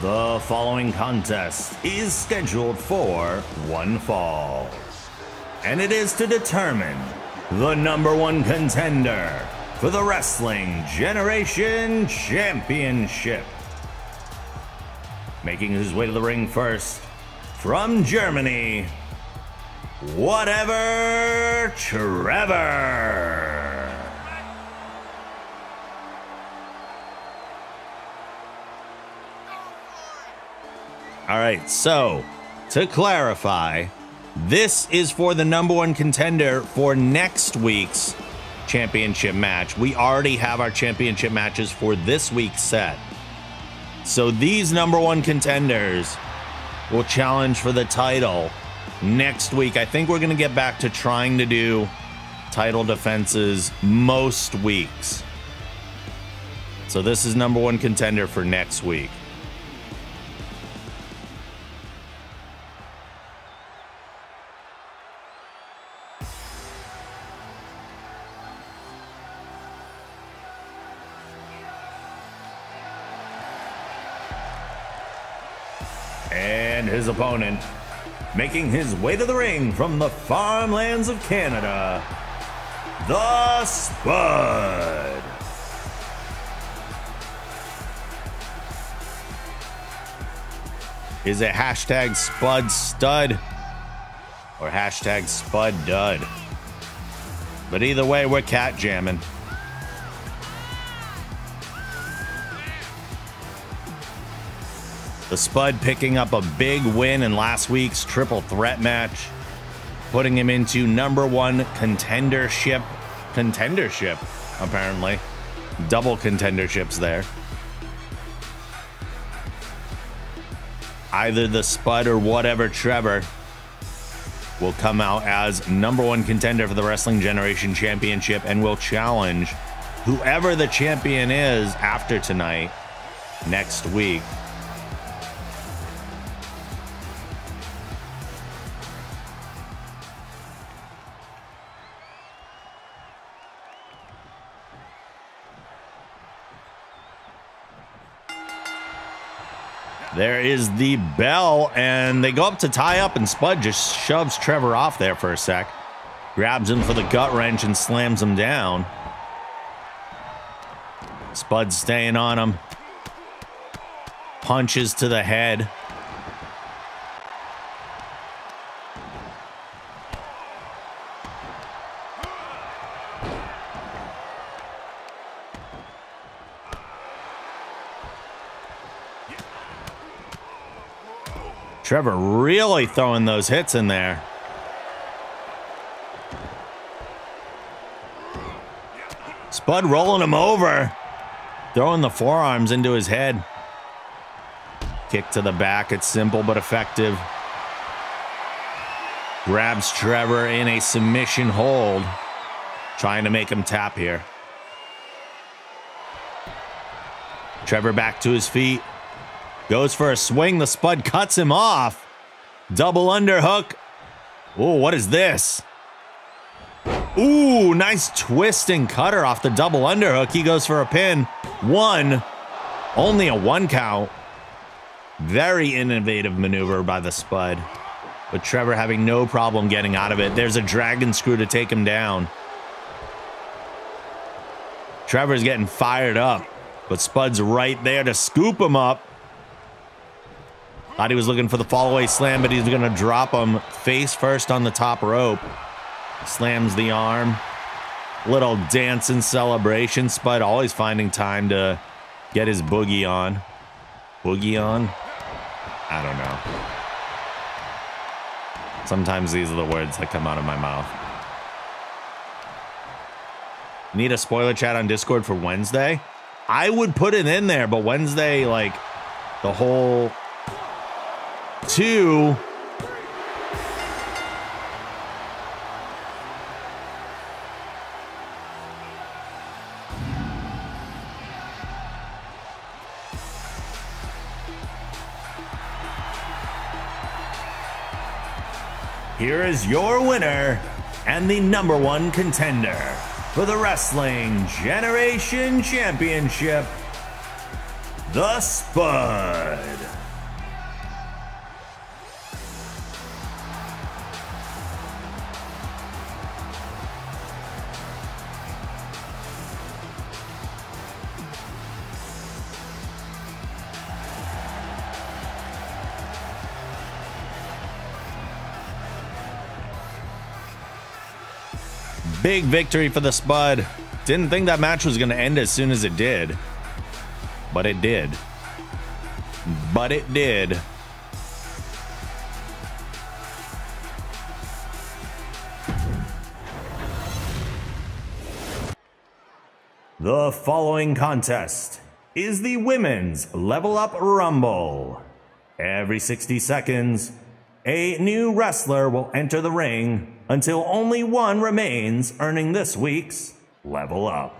The following contest is scheduled for one fall, and it is to determine the #1 contender for the Wrestling Generation Championship. Making his way to the ring first, from Germany, whatever, Trevor. All right, so to clarify, this is for the #1 contender for next week's championship match. We already have our championship matches for this week's set. So these #1 contenders will challenge for the title next week. I think we're going to get back to trying to do title defenses most weeks. So this is #1 contender for next week. And his opponent, making his way to the ring from the farmlands of Canada, the Spud. Is it hashtag Spud Stud or hashtag Spud Dud? But either way, we're cat jamming. The Spud picking up a big win in last week's triple threat match, putting him into #1 contendership. Apparently. Double contenderships there. Either the Spud or whatever Trevor will come out as #1 contender for the Wrestling Generation Championship and will challenge whoever the champion is after tonight, next week. There is the bell, and they go up to tie up, and Spud just shoves Trevor off there for a sec. Grabs him for the gut wrench and slams him down. Spud staying on him. Punches to the head. Trevor really throwing those hits in there. Spud rolling him over, throwing the forearms into his head. Kick to the back. It's simple but effective. Grabs Trevor in a submission hold, trying to make him tap here. Trevor back to his feet. Goes for a swing. The Spud cuts him off. Double underhook. Oh, what is this? Ooh, nice twisting cutter off the double underhook. He goes for a pin. One. Only a one count. Very innovative maneuver by the Spud. But Trevor having no problem getting out of it. There's a dragon screw to take him down. Trevor's getting fired up. But Spud's right there to scoop him up. Thought he was looking for the fallaway slam, but he's going to drop him face first on the top rope. Slams the arm. Little dance and celebration. Spud always finding time to get his boogie on. Boogie on? I don't know. Sometimes these are the words that come out of my mouth. Need a spoiler chat on Discord for Wednesday? I would put it in there, but Wednesday, like, the whole... two Here is your winner and the #1 contender for the Wrestling Generation Championship, the Spud. Big victory for the Spud. Didn't think that match was going to end as soon as it did. But it did. But it did. The following contest is the Women's Level Up Rumble. Every 60 seconds, a new wrestler will enter the ring until only one remains, earning this week's Level Up.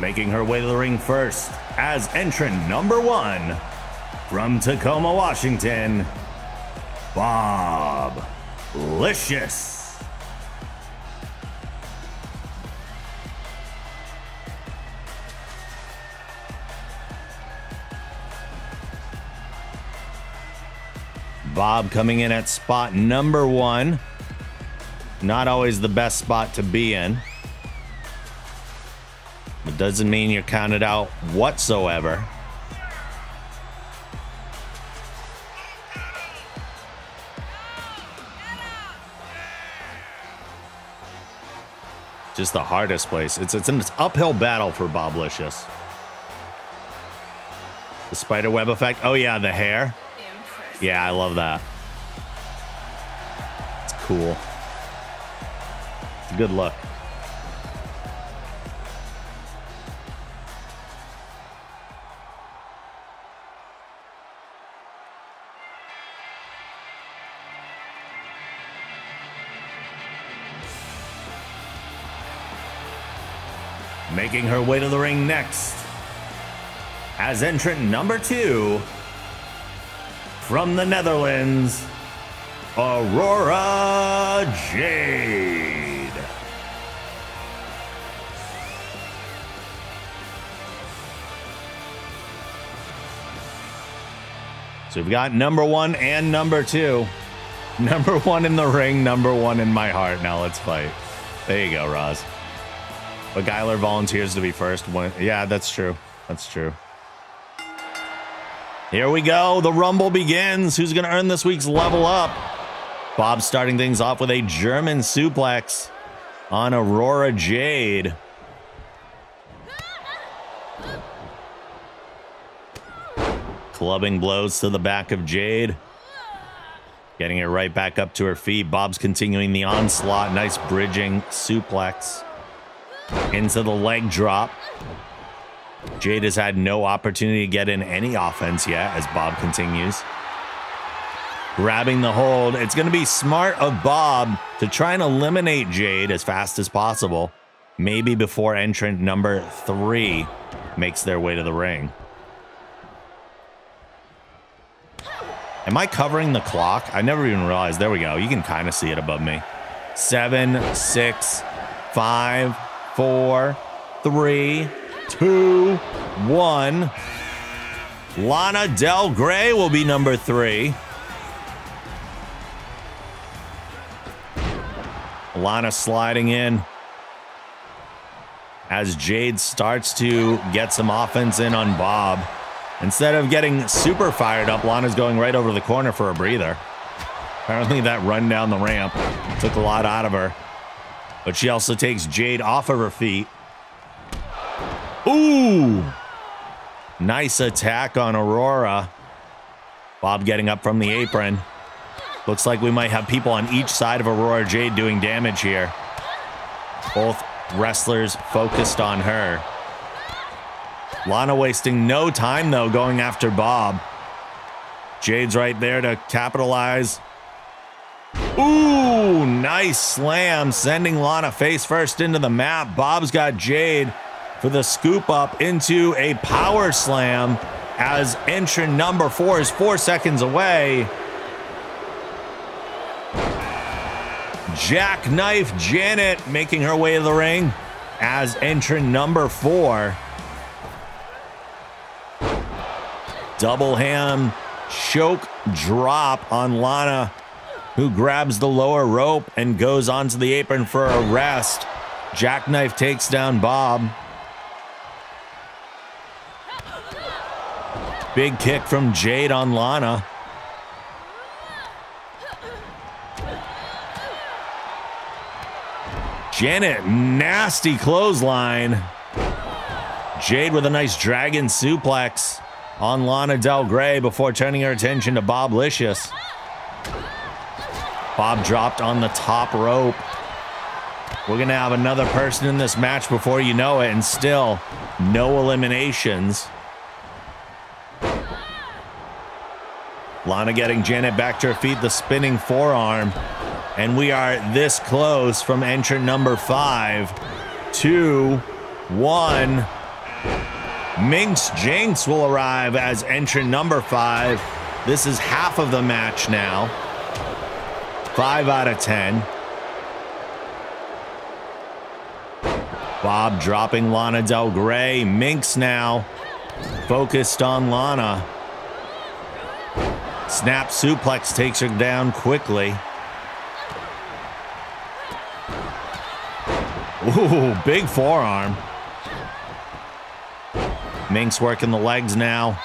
Making her way to the ring first as entrant number 1 from Tacoma, Washington, Bob-licious. Bob coming in at spot number 1. Not always the best spot to be in. It doesn't mean you're counted out whatsoever. Just the hardest place. It's an uphill battle for Bob-licious. The spider web effect. Oh yeah, the hair. Yeah, I love that. It's cool. It's a good look. Making her way to the ring next, as entrant number 2, from the Netherlands, Aurora Jade. So we've got number 1 and number 2. Number 1 in the ring, number 1 in my heart. Now let's fight. There you go, Rozz. Beguiler volunteers to be first. Yeah, that's true. That's true. Here we go. The Rumble begins. Who's going to earn this week's Level Up? Bob starting things off with a German suplex on Aurora Jade. Clubbing blows to the back of Jade. Getting her right back up to her feet. Bob's continuing the onslaught. Nice bridging suplex into the leg drop. Jade has had no opportunity to get in any offense yet as Bob continues. Grabbing the hold. It's going to be smart of Bob to try and eliminate Jade as fast as possible. Maybe before entrant number 3 makes their way to the ring. Am I covering the clock? I never even realized. There we go. You can kind of see it above me. 7, 6, 5, 4, 3, 2, 1. Lana Del Grey will be number 3. Lana sliding in as Jade starts to get some offense in on Bob. Instead of getting super fired up, Lana's going right over to the corner for a breather. Apparently that run down the ramp took a lot out of her, but she also takes Jade off of her feet. Ooh! Nice attack on Aurora. Bob getting up from the apron. Looks like we might have people on each side of Aurora Jade doing damage here. Both wrestlers focused on her. Lana wasting no time though, going after Bob. Jade's right there to capitalize. Ooh! Nice slam, sending Lana face first into the mat. Bob's got Jade for the scoop up into a power slam. as entry number 4 is 4 seconds away. Jackknife Janet making her way to the ring as entrant number 4. Double ham choke drop on Lana, who grabs the lower rope and goes onto the apron for a rest. Jackknife takes down Bob. Big kick from Jade on Lana. Janet, nasty clothesline. Jade with a nice dragon suplex on Lana Del Grey before turning her attention to Bob-licious. Bob dropped on the top rope. We're gonna have another person in this match before you know it, and still no eliminations. Lana getting Janet back to her feet, the spinning forearm. And we are this close from entrant number 5. 2, 1. Minx Jinx will arrive as entrant number 5. This is half of the match now. 5 out of 10. Bob dropping Lana Del Grey. Minx now focused on Lana. Snap suplex takes her down quickly. Ooh, big forearm. Minx working the legs now.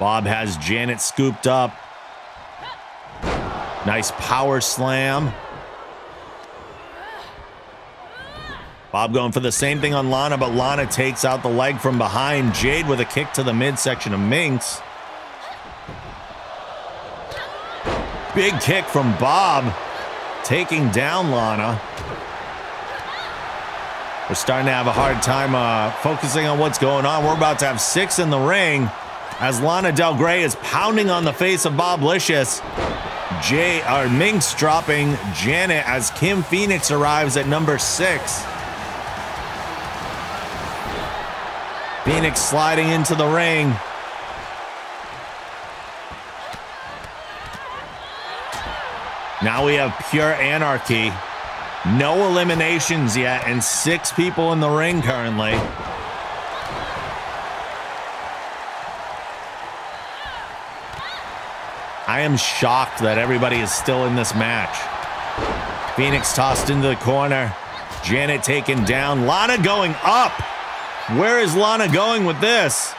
Bob has Janet scooped up. Nice power slam. Bob going for the same thing on Lana, but Lana takes out the leg from behind. Jade with a kick to the midsection of Minx. Big kick from Bob, taking down Lana. We're starting to have a hard time focusing on what's going on. We're about to have 6 in the ring as Lana Del Grey is pounding on the face of Bob-licious. Minx dropping Janet as Kim Phoenix arrives at number 6. Phoenix sliding into the ring. Now we have pure anarchy. No eliminations yet, and 6 people in the ring currently. I am shocked that everybody is still in this match. Phoenix tossed into the corner. Janet taken down. Lana going up. Where is Lana going with this?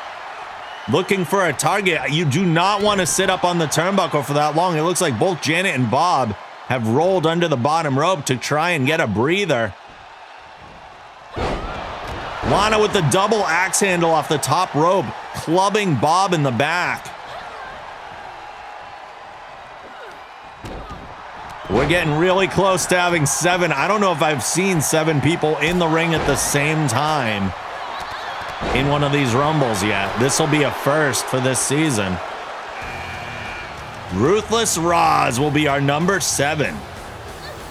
Looking for a target. You do not want to sit up on the turnbuckle for that long. It looks like both Janet and Bob have rolled under the bottom rope to try and get a breather. Lana with the double axe handle off the top rope, clubbing Bob in the back. We're getting really close to having 7. I don't know if I've seen 7 people in the ring at the same time in one of these rumbles yet. This will be a first for this season. Ruthless Rozz will be our number 7.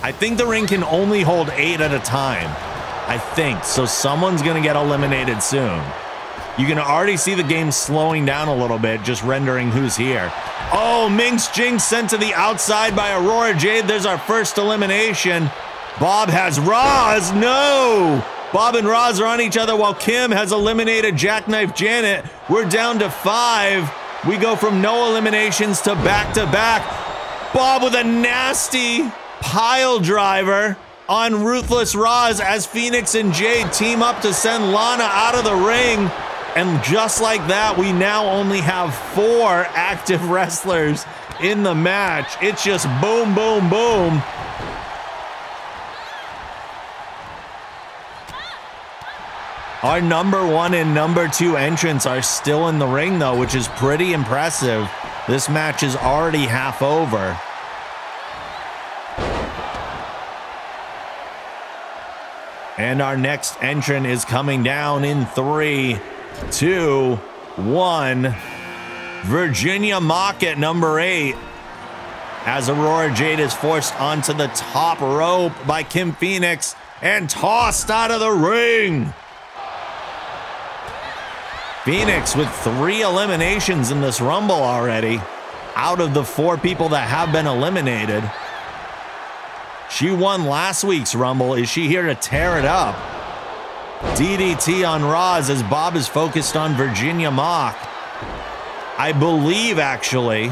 I think the ring can only hold 8 at a time. I think, so someone's gonna get eliminated soon. You can already see the game slowing down a little bit, just rendering who's here. Oh, Minx Jinx sent to the outside by Aurora Jade. There's our first elimination. Bob has Rozz, no! Bob and Rozz are on each other while Kim has eliminated Jackknife Janet. We're down to 5. We go from no eliminations to back-to-back. Bob with a nasty pile driver on Ruthless Rozz as Phoenix and Jade team up to send Lana out of the ring. And just like that, we now only have 4 active wrestlers in the match. It's just boom, boom, boom. Our number 1 and number 2 entrants are still in the ring, though, which is pretty impressive. This match is already half over. And our next entrant is coming down in 3, 2, 1. Virginia Mock at number 8. As Aurora Jade is forced onto the top rope by Kim Phoenix and tossed out of the ring. Phoenix with 3 eliminations in this Rumble already, out of the 4 people that have been eliminated. She won last week's Rumble. Is she here to tear it up? DDT on Rozz as Bob is focused on Virginia Mock. I believe, actually,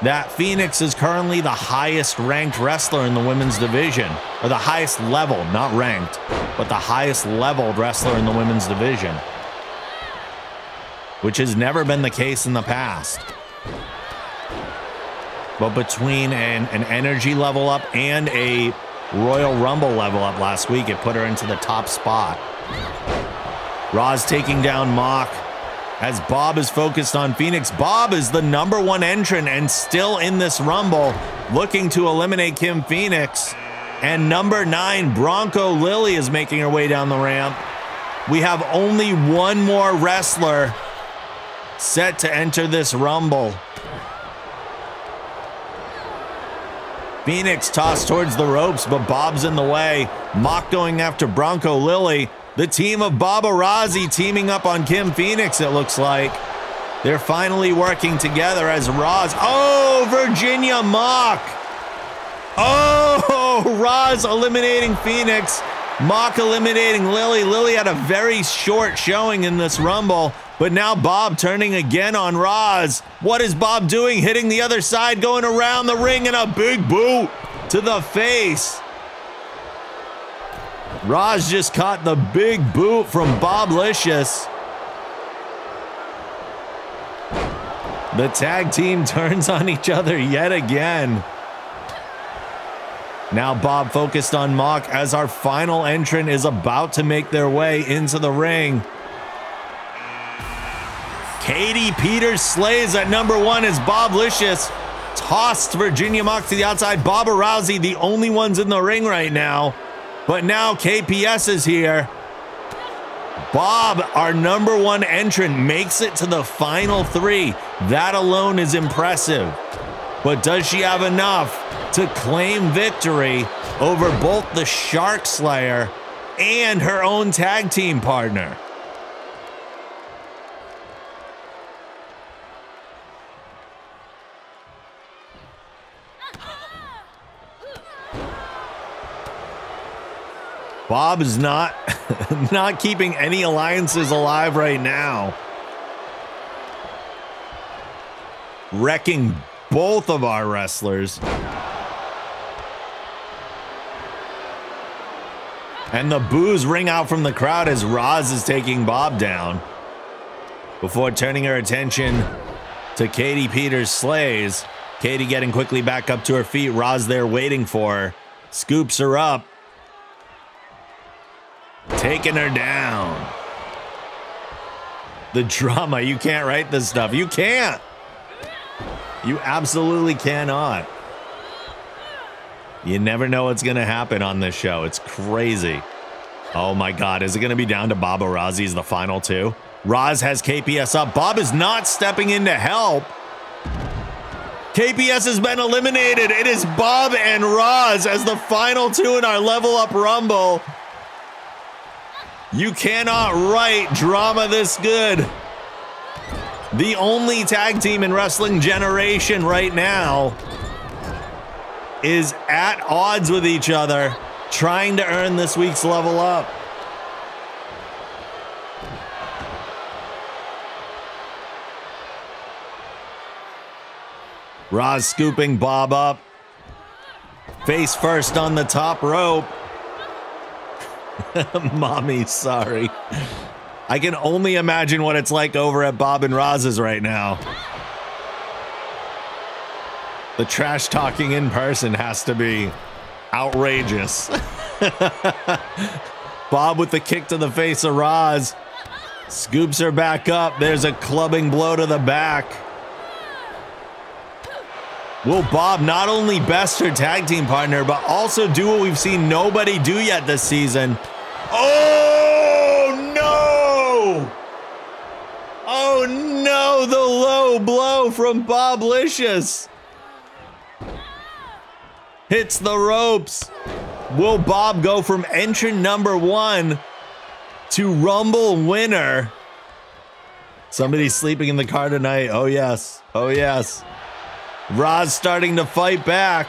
that Phoenix is currently the highest ranked wrestler in the women's division, or the highest level, not ranked, but the highest leveled wrestler in the women's division, which has never been the case in the past. But between an energy level up and a Royal Rumble level up last week, it put her into the top spot. Rozz taking down Mock as Bob is focused on Phoenix. Bob is the #1 entrant and still in this Rumble, looking to eliminate Kim Phoenix. And #9, Bronco Lily, is making her way down the ramp. We have only 1 more wrestler set to enter this Rumble. Phoenix tossed towards the ropes, but Bob's in the way. Mock going after Bronco Lily. The team of Bob Rozz teaming up on Kim Phoenix, it looks like. They're finally working together as Rozz. Oh, Virginia Mock. Oh, Rozz eliminating Phoenix. Mock eliminating Lily. Lily had a very short showing in this Rumble, but now Bob turning again on Rozz. What is Bob doing? Hitting the other side, going around the ring, and a big boot to the face. Rozz just caught the big boot from Bob-licious. The tag team turns on each other yet again. Now Bob focused on Mock as our final entrant is about to make their way into the ring. Katie Peters Slade at #1 as Bob-licious tossed Virginia Mock to the outside. Bob Rozz, the only ones in the ring right now. But now KPS is here. Bob, our #1 entrant, makes it to the final 3. That alone is impressive. But does she have enough to claim victory over both the Shark Slayer and her own tag team partner? Bob is not keeping any alliances alive right now. Wrecking both of our wrestlers. And the boos ring out from the crowd as Rozz is taking Bob down before turning her attention to Katie Peters Slade. Katie getting quickly back up to her feet. Rozz there waiting for her. Scoops her up. Taking her down. The drama. You can't write this stuff. You can't. You absolutely cannot. You never know what's going to happen on this show. It's crazy. Oh my God. Is it going to be down to Bob Rozz as the final 2? Rozz has KPS up. Bob is not stepping in to help. KPS has been eliminated. It is Bob and Rozz as the final 2 in our Level Up Rumble. You cannot write drama this good. The only tag team in Wrestling Generation right now is at odds with each other, trying to earn this week's Level Up. Rozz scooping Bob up, face first on the top rope. Mommy, sorry. I can only imagine what it's like over at Bob and Roz's right now. The trash talking in person has to be outrageous. Bob with the kick to the face of Rozz. Scoops her back up. There's a clubbing blow to the back. Will Bob not only best her tag team partner, but also do what we've seen nobody do yet this season? Oh, no! Oh, no! The low blow from Bob-licious. Hits the ropes. Will Bob go from entrant #1 to Rumble winner Somebody's sleeping in the car tonight. Oh, yes. Oh, yes. Rozz starting to fight back.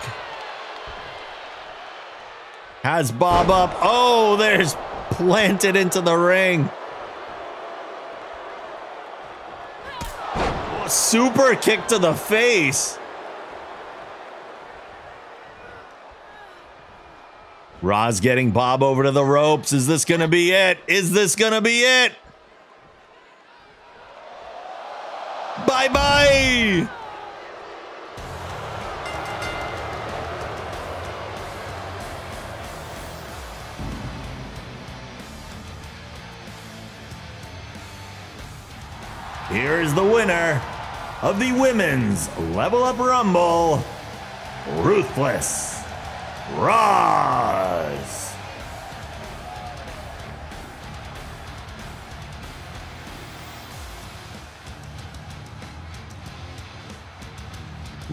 Has Bob up. Oh, there's planted into the ring. Super kick to the face. Rozz getting Bob over to the ropes. Is this going to be it? Is this going to be it? Bye-bye. Here is the winner of the Women's Level Up Rumble, Ruthless Rozz.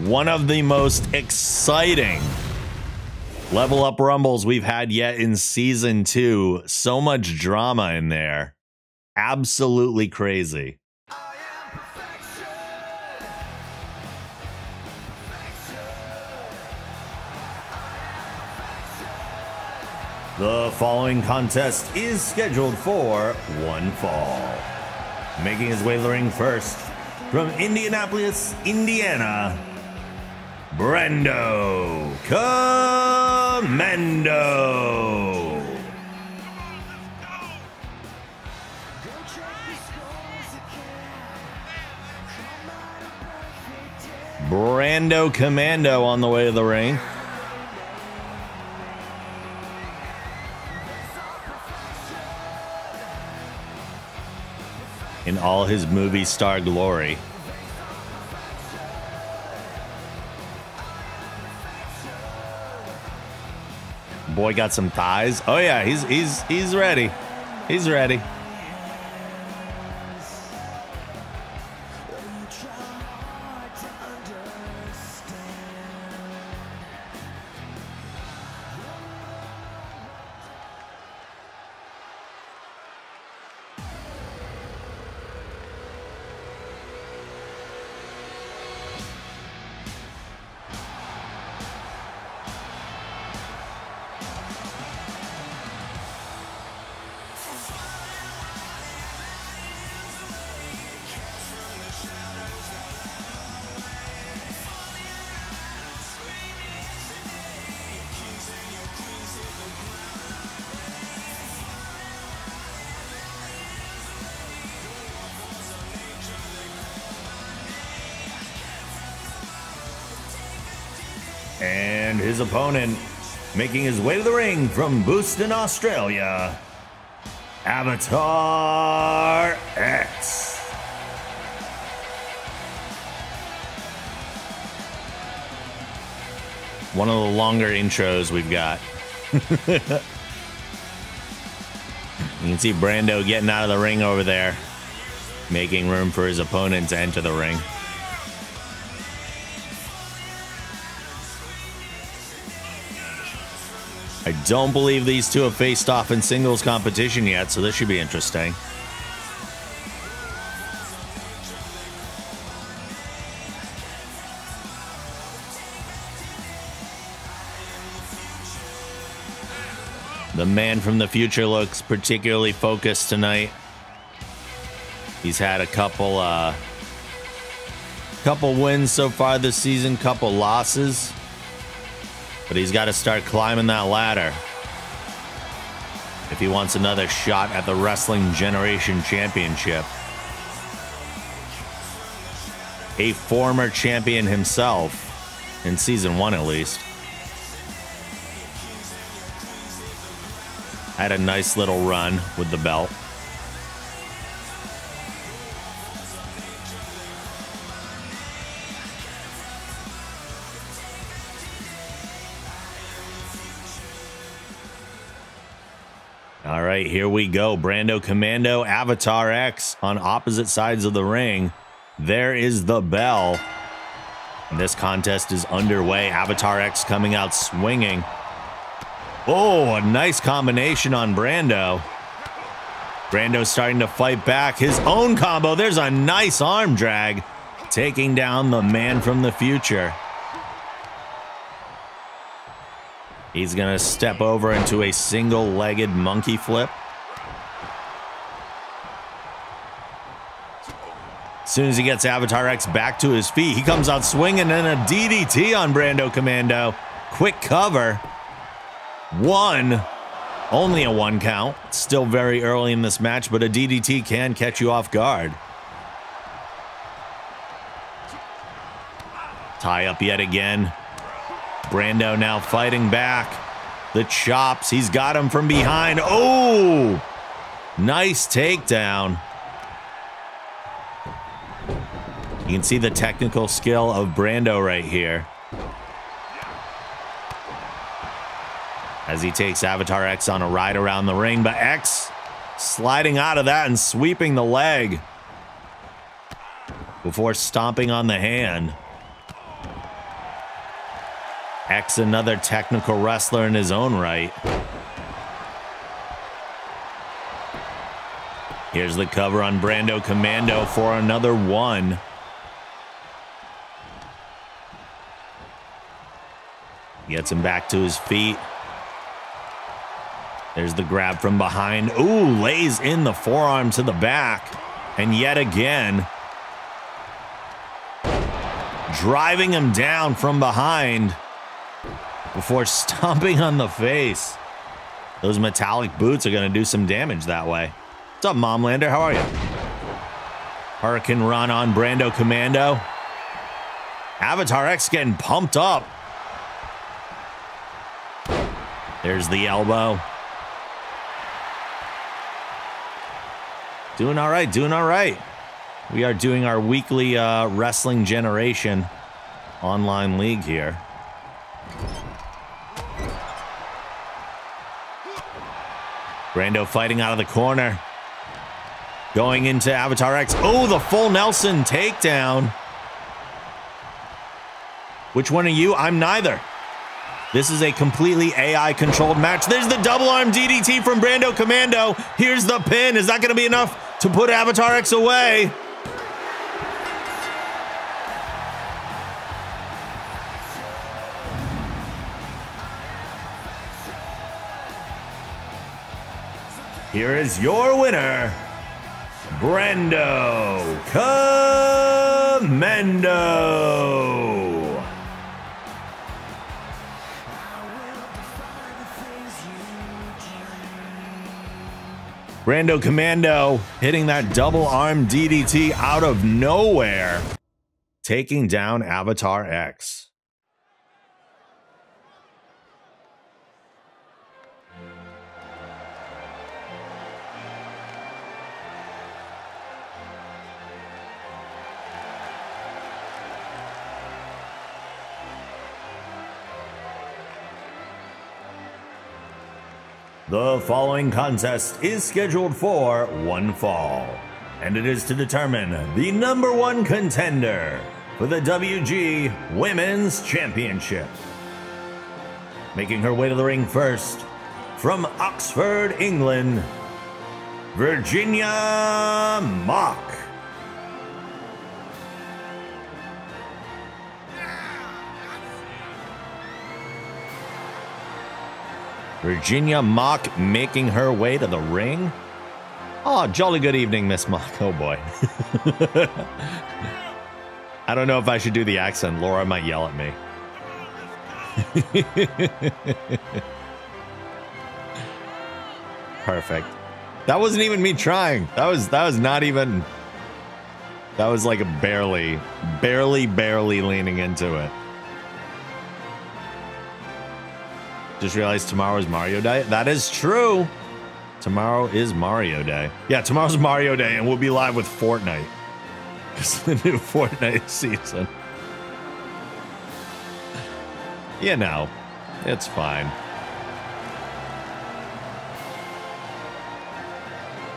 One of the most exciting Level Up Rumbles we've had yet in season 2. So much drama in there. Absolutely crazy. The following contest is scheduled for one fall. Making his way to the ring first, from Indianapolis, Indiana, Brando Commando. Brando Commando on the way to the ring. In all his movie star glory. Boy got some thighs. Oh yeah, he's ready. He's ready. And his opponent, making his way to the ring from Boston, Australia, Avatar X. One of the longer intros we've got. You can see Brando getting out of the ring over there, making room for his opponent to enter the ring. I don't believe these two have faced off in singles competition yet, so this should be interesting. The man from the future looks particularly focused tonight. He's had a couple wins so far this season, couple losses. But he's got to start climbing that ladder if he wants another shot at the Wrestling Generation Championship. A former champion himself, in season 1 at least. Had a nice little run with the belt. All right, here we go. Brando Commando, Avatar X on opposite sides of the ring. There is the bell. And this contest is underway. Avatar X coming out swinging. Oh, a nice combination on Brando. Brando starting to fight back. His own combo. There's a nice arm drag, taking down the man from the future. He's gonna step over into a single-legged monkey flip. As soon as he gets Avatar X back to his feet, he comes out swinging and a DDT on Brando Commando. Quick cover. One. Only a one count. Still very early in this match, but a DDT can catch you off guard. Tie up yet again. Brando now fighting back. The chops, he's got him from behind. Oh! Nice takedown. You can see the technical skill of Brando right here, as he takes Avatar X on a ride around the ring, but X sliding out of that and sweeping the leg before stomping on the hand. X, another technical wrestler in his own right. Here's the cover on Brando Commando for another one. Gets him back to his feet. There's the grab from behind. Ooh, lays in the forearm to the back. And yet again, driving him down from behind before stomping on the face. Those metallic boots are going to do some damage that way. What's up, Momlander? How are you? Hurricane run on Brando Commando. Avatar X getting pumped up. There's the elbow. Doing all right, doing all right. We are doing our weekly Wrestling Generation online league here. Brando fighting out of the corner. Going into Avatar X. Oh, the full Nelson takedown. Which one are you? I'm neither. This is a completely AI-controlled match. There's the double-arm DDT from Brando Commando. Here's the pin. Is that going to be enough to put Avatar X away? Here is your winner, Brando Commando. Brando Commando hitting that double arm DDT out of nowhere, taking down Avatar X. The following contest is scheduled for one fall, and it is to determine the #1 contender for the WG Women's Championship. Making her way to the ring first, from Oxford, England, Virginia Mock. Virginia Mock making her way to the ring. Oh, jolly good evening, Miss Mock. Oh, boy. I don't know if I should do the accent. Laura might yell at me. Perfect. That wasn't even me trying. That was not even... That was like a barely leaning into it. Just realized tomorrow is Mario Day. That is true. Tomorrow is Mario Day. Yeah, tomorrow's Mario Day, and we'll be live with Fortnite. It's the new Fortnite season. You know, it's fine.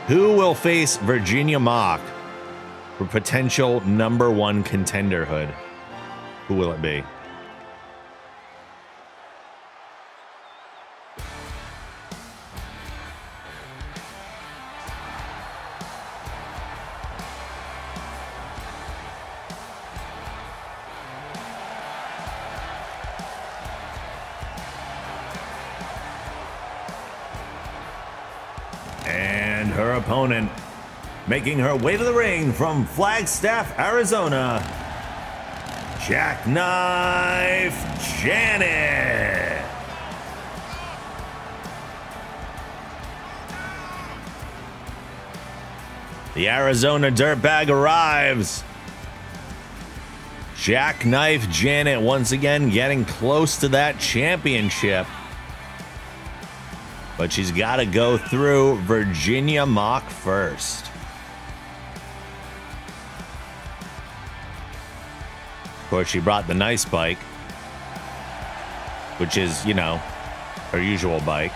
Who will face Virginia Mock for potential #1 contenderhood? Who will it be? her opponent, making her way to the ring from Flagstaff, Arizona, Jackknife Janet. The Arizona Dirtbag arrives. Jackknife Janet once again getting close to that championship. But she's got to go through Virginia Mock first. Of course, she brought the nice bike, which is, you know, her usual bike.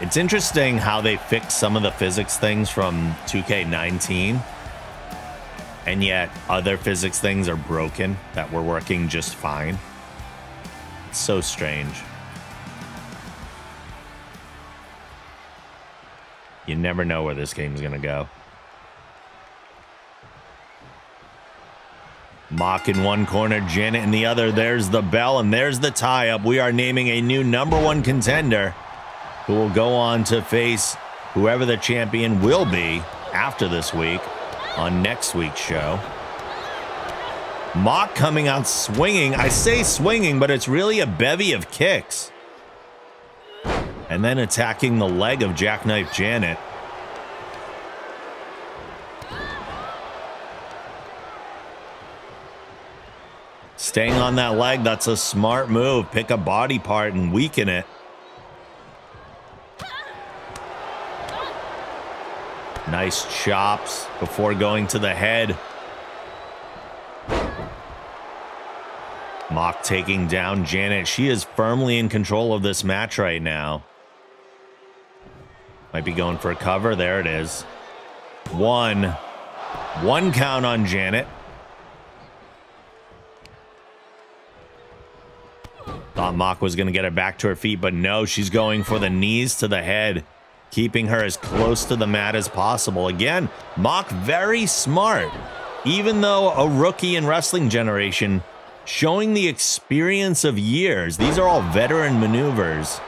It's interesting how they fix some of the physics things from 2K19, and yet other physics things are broken that were working just fine. It's so strange. You never know where this game's gonna go. Mock in one corner, Janet in the other. There's the bell and there's the tie-up. We are naming a new #1 contender, who will go on to face whoever the champion will be after this week on next week's show. Mock coming out swinging. I say swinging, but it's really a bevy of kicks. And then attacking the leg of Jackknife Janet. Staying on that leg, that's a smart move. Pick a body part and weaken it. Nice chops before going to the head. Mock taking down Janet. She is firmly in control of this match right now. Might be going for a cover. There it is. One count on Janet. Thought Mock was going to get her back to her feet, but no, she's going for the knees to the head, keeping her as close to the mat as possible. Again, Mock very smart. Even though a rookie in Wrestling Generation, showing the experience of years. These are all veteran maneuvers.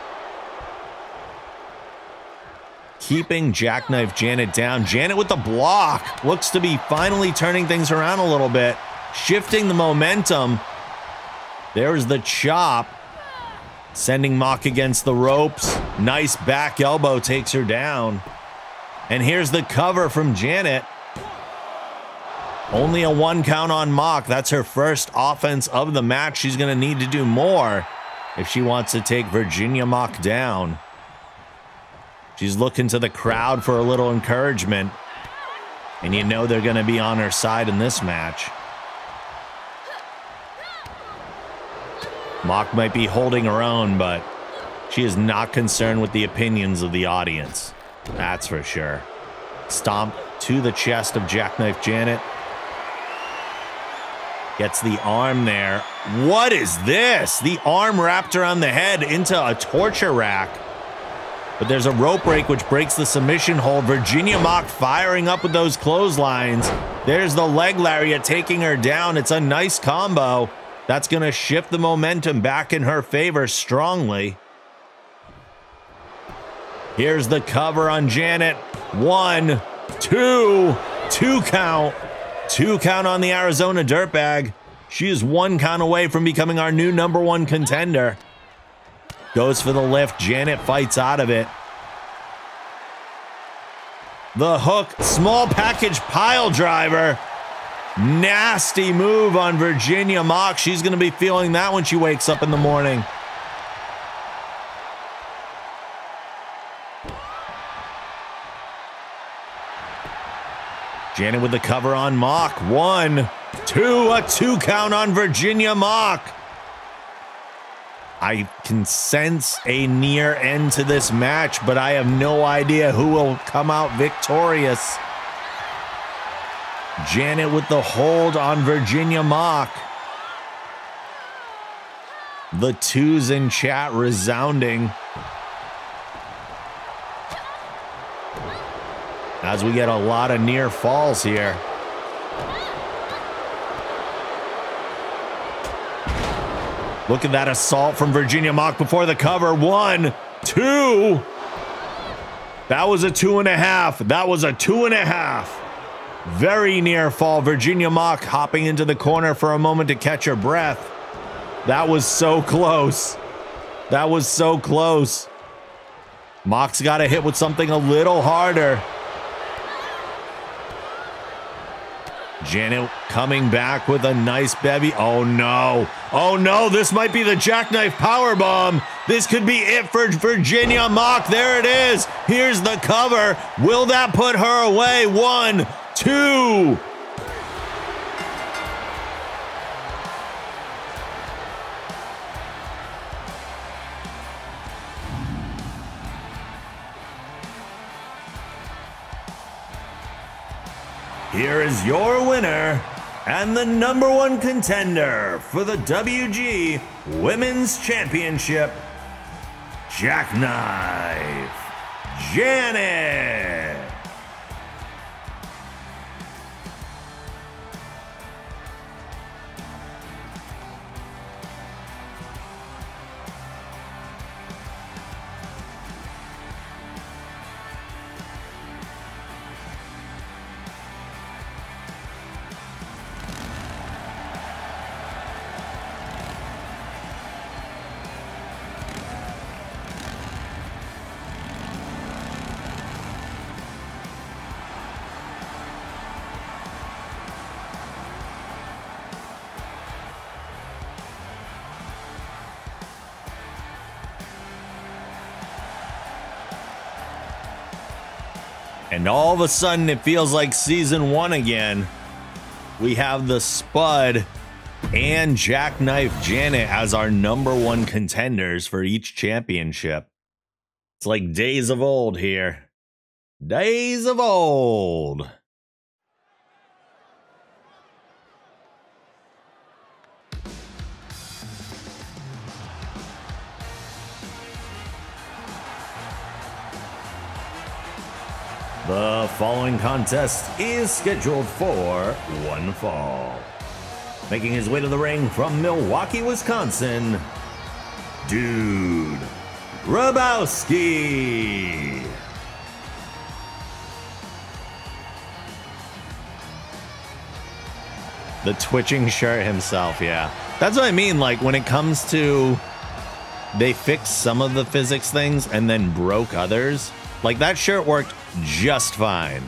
Keeping Jackknife Janet down. Janet with the block. Looks to be finally turning things around a little bit. Shifting the momentum. There's the chop. Sending Mock against the ropes. Nice back elbow takes her down. And here's the cover from Janet. Only a one count on Mock. That's her first offense of the match. She's going to need to do more if she wants to take Virginia Mock down. She's looking to the crowd for a little encouragement. And you know they're going to be on her side in this match. Mock might be holding her own, but she is not concerned with the opinions of the audience. That's for sure. Stomp to the chest of Jackknife Janet. Gets the arm there. What is this? The arm wrapped around the head into a torture rack. But there's a rope break which breaks the submission hold. Virginia Mock firing up with those clotheslines. There's the leg lariat taking her down. It's a nice combo. That's going to shift the momentum back in her favor strongly. Here's the cover on Janet. 1, 2, 2 count. 2 count on the Arizona Dirtbag. She is 1 count away from becoming our new #1 contender. Goes for the lift. Janet fights out of it. The hook, small package pile driver. Nasty move on Virginia Mock. She's going to be feeling that when she wakes up in the morning. Janet with the cover on Mock. 1, 2, a 2 count on Virginia Mock. I can sense a near end to this match, but I have no idea who will come out victorious. Janet with the hold on Virginia Mock. The 2s in chat resounding. as we get a lot of near falls here. Look at that assault from Virginia Mock before the cover. 1, 2. That was a 2.5. That was a 2.5. Very near fall. Virginia Mock hopping into the corner for a moment to catch her breath. That was so close. That was so close. Mock's got to hit with something a little harder. Janet coming back with a nice bevy. Oh no. Oh no, this might be the jackknife powerbomb. This could be it for Virginia Mock. There it is. Here's the cover. Will that put her away? 1, 2. Here is your winner and the #1 contender for the WG Women's Championship, Jackknife Janet. And all of a sudden, it feels like season 1 again. We have the Spud and Jackknife Janet as our #1 contenders for each championship. It's like days of old here. Days of old. The following contest is scheduled for one fall. Making his way to the ring from Milwaukee, Wisconsin, Dude Grabowski. The twitching shirt himself, yeah. That's what I mean, like when it comes to, they fixed some of the physics things and then broke others. Like that shirt worked just fine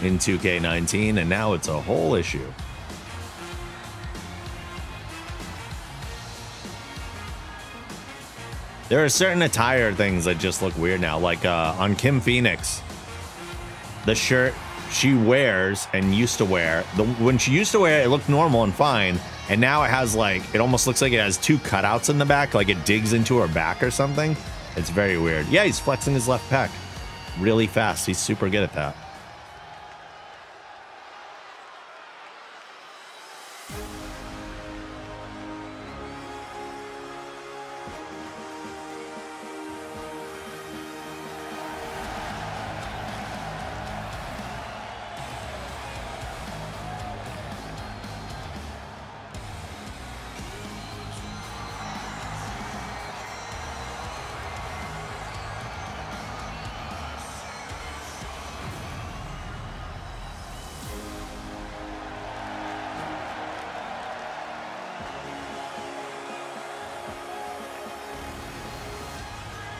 in 2K19, and now it's a whole issue. There are certain attire things that just look weird now, like on Kim Phoenix, the shirt she wears and used to wear, when she used to wear it, it looked normal and fine, and now it has like, it almost looks like it has 2 cutouts in the back, like it digs into her back or something. It's very weird. Yeah, he's flexing his left pec really fast. He's super good at that.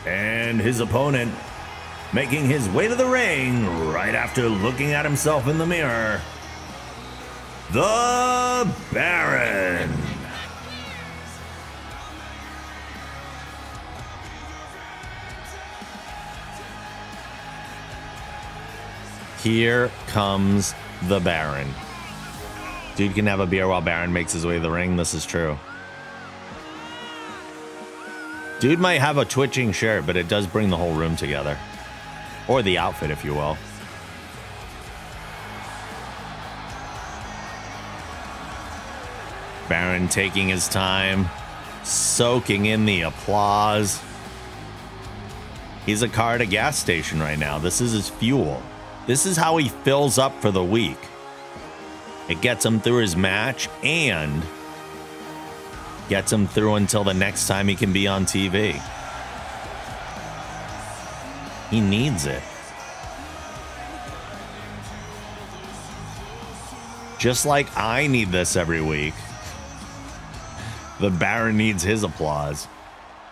And his opponent, making his way to the ring right after looking at himself in the mirror, the Baron. Here comes the Baron. Dude can have a beer while Baron makes his way to the ring. This is true. Dude might have a twitching shirt, but it does bring the whole room together. Or the outfit, if you will. Baron taking his time, soaking in the applause. He's a car at a gas station right now. This is his fuel. This is how he fills up for the week. It gets him through his match and gets him through until the next time he can be on TV. He needs it. Just like I need this every week, the Baron needs his applause.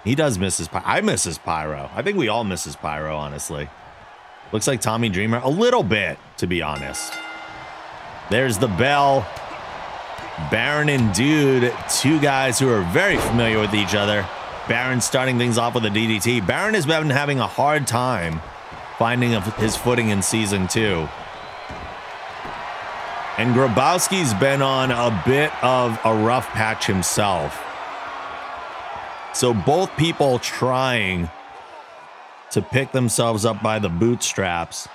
He does miss his pyro. I miss his pyro. I think we all miss his pyro, honestly. Looks like Tommy Dreamer a little bit, to be honest. There's the bell. Baron and Dude, two guys who are very familiar with each other. Baron starting things off with a DDT. Baron has been having a hard time finding his footing in Season 2. And Grabowski's been on a bit of a rough patch himself. So both people trying to pick themselves up by the bootstraps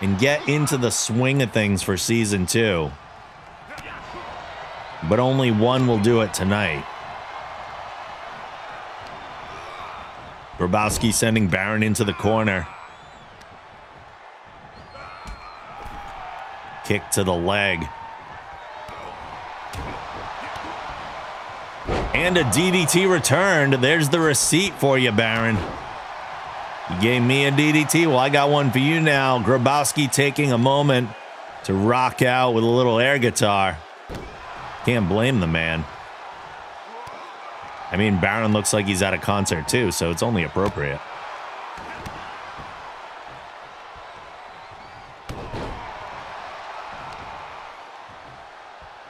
and get into the swing of things for Season 2. But only one will do it tonight. Grabowski sending Baron into the corner. Kick to the leg. And a DDT returned. There's the receipt for you, Baron. You gave me a DDT. Well, I got one for you now. Grabowski taking a moment to rock out with a little air guitar. Can't blame the man. I mean, Baron looks like he's at a concert too, so it's only appropriate.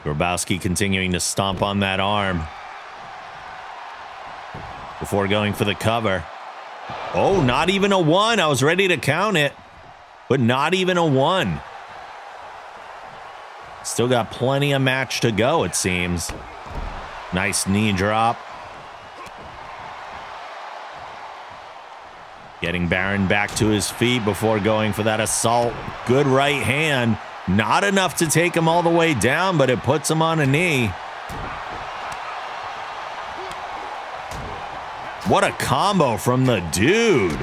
Grabowski continuing to stomp on that arm before going for the cover. Oh, not even a one. I was ready to count it, but not even a one. Still got plenty of match to go, it seems. Nice knee drop. Getting Baron back to his feet before going for that assault. Good right hand. Not enough to take him all the way down, but it puts him on a knee. What a combo from the Dude.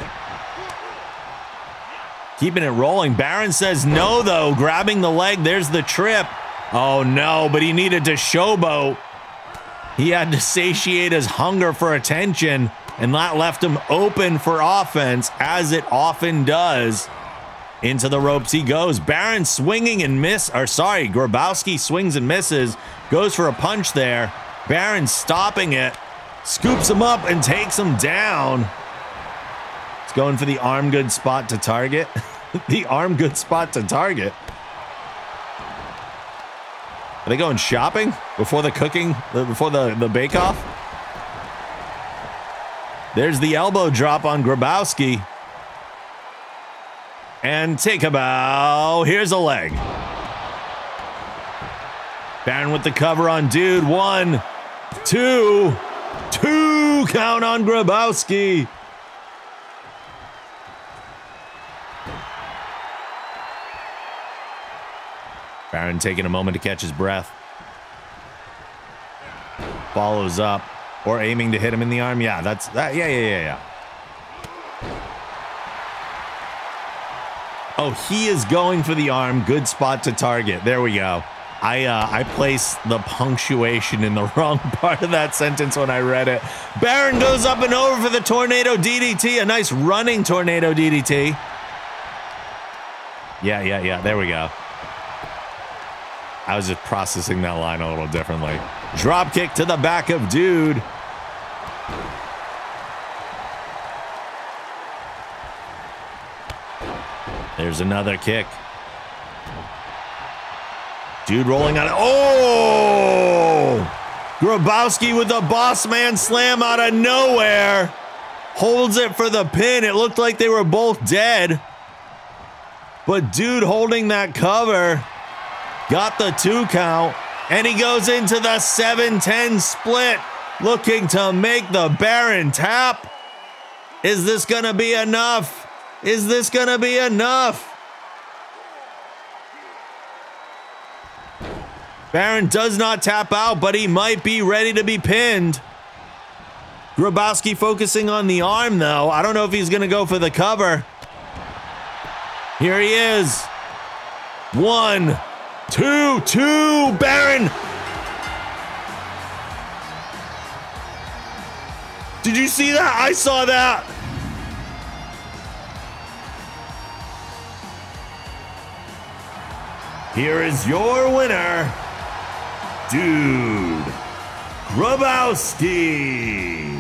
Keeping it rolling. Baron says no, though. Grabbing the leg. There's the trip. Oh, no, but he needed to showboat. He had to satiate his hunger for attention. And that left him open for offense, as it often does. Into the ropes he goes. Baron swinging and miss. Or sorry, Grabowski swings and misses. Goes for a punch there. Baron stopping it. Scoops him up and takes him down. It's going for the arm good spot to target. The arm good spot to target. Are they going shopping before the cooking? Before the bake-off? There's the elbow drop on Grabowski. And take a bow. Here's a leg. Baron with the cover on Dude. 1, 2. Two count on Grabowski. Baron taking a moment to catch his breath. Follows up. Or aiming to hit him in the arm. Yeah, that's that. Yeah. Oh, he is going for the arm. Good spot to target. There we go. I placed the punctuation in the wrong part of that sentence when I read it. Baron goes up and over for the tornado DDT. A nice running tornado DDT. Yeah. There we go. I was just processing that line a little differently. Drop kick to the back of Dude. There's another kick. Dude rolling on it. Oh! Grabowski with the boss man slam out of nowhere. Holds it for the pin. It looked like they were both dead. But Dude holding that cover. Got the 2 count. And he goes into the 7-10 split, looking to make the Baron tap. Is this going to be enough? Is this going to be enough? Baron does not tap out, but he might be ready to be pinned. Grabowski focusing on the arm, though. I don't know if he's going to go for the cover. Here he is. 1, 2, 2, Baron. Did you see that? I saw that. Here is your winner, Dude Grabowski.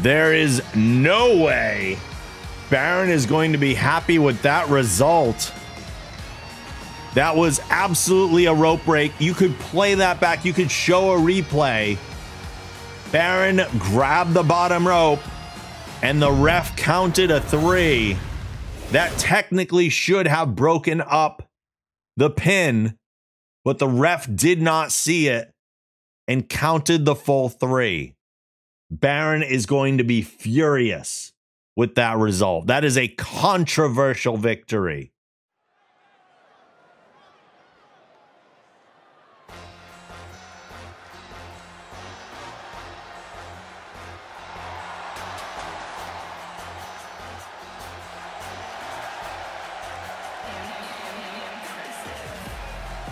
There is no way Baron is going to be happy with that result. That was absolutely a rope break. You could play that back. You could show a replay. Baron grabbed the bottom rope and the ref counted a 3. That technically should have broken up the pin, but the ref did not see it and counted the full 3. Baron is going to be furious with that result. That is a controversial victory.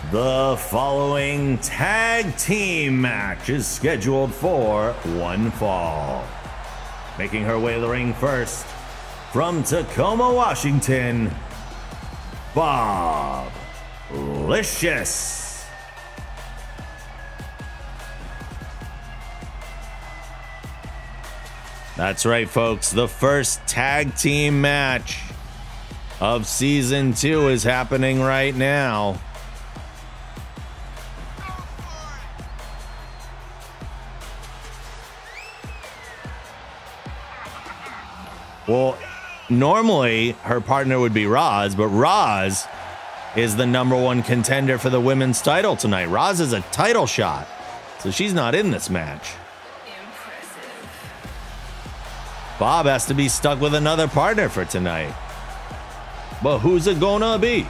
The following tag team match is scheduled for one fall. Making her way to the ring first, from Tacoma, Washington, Bob-licious. That's right, folks. The first tag team match of season 2 is happening right now. Well, normally her partner would be Rozz, but Rozz is the #1 contender for the women's title tonight. Rozz is a title shot, so she's not in this match. Impressive. Bob has to be stuck with another partner for tonight. But who's it gonna be?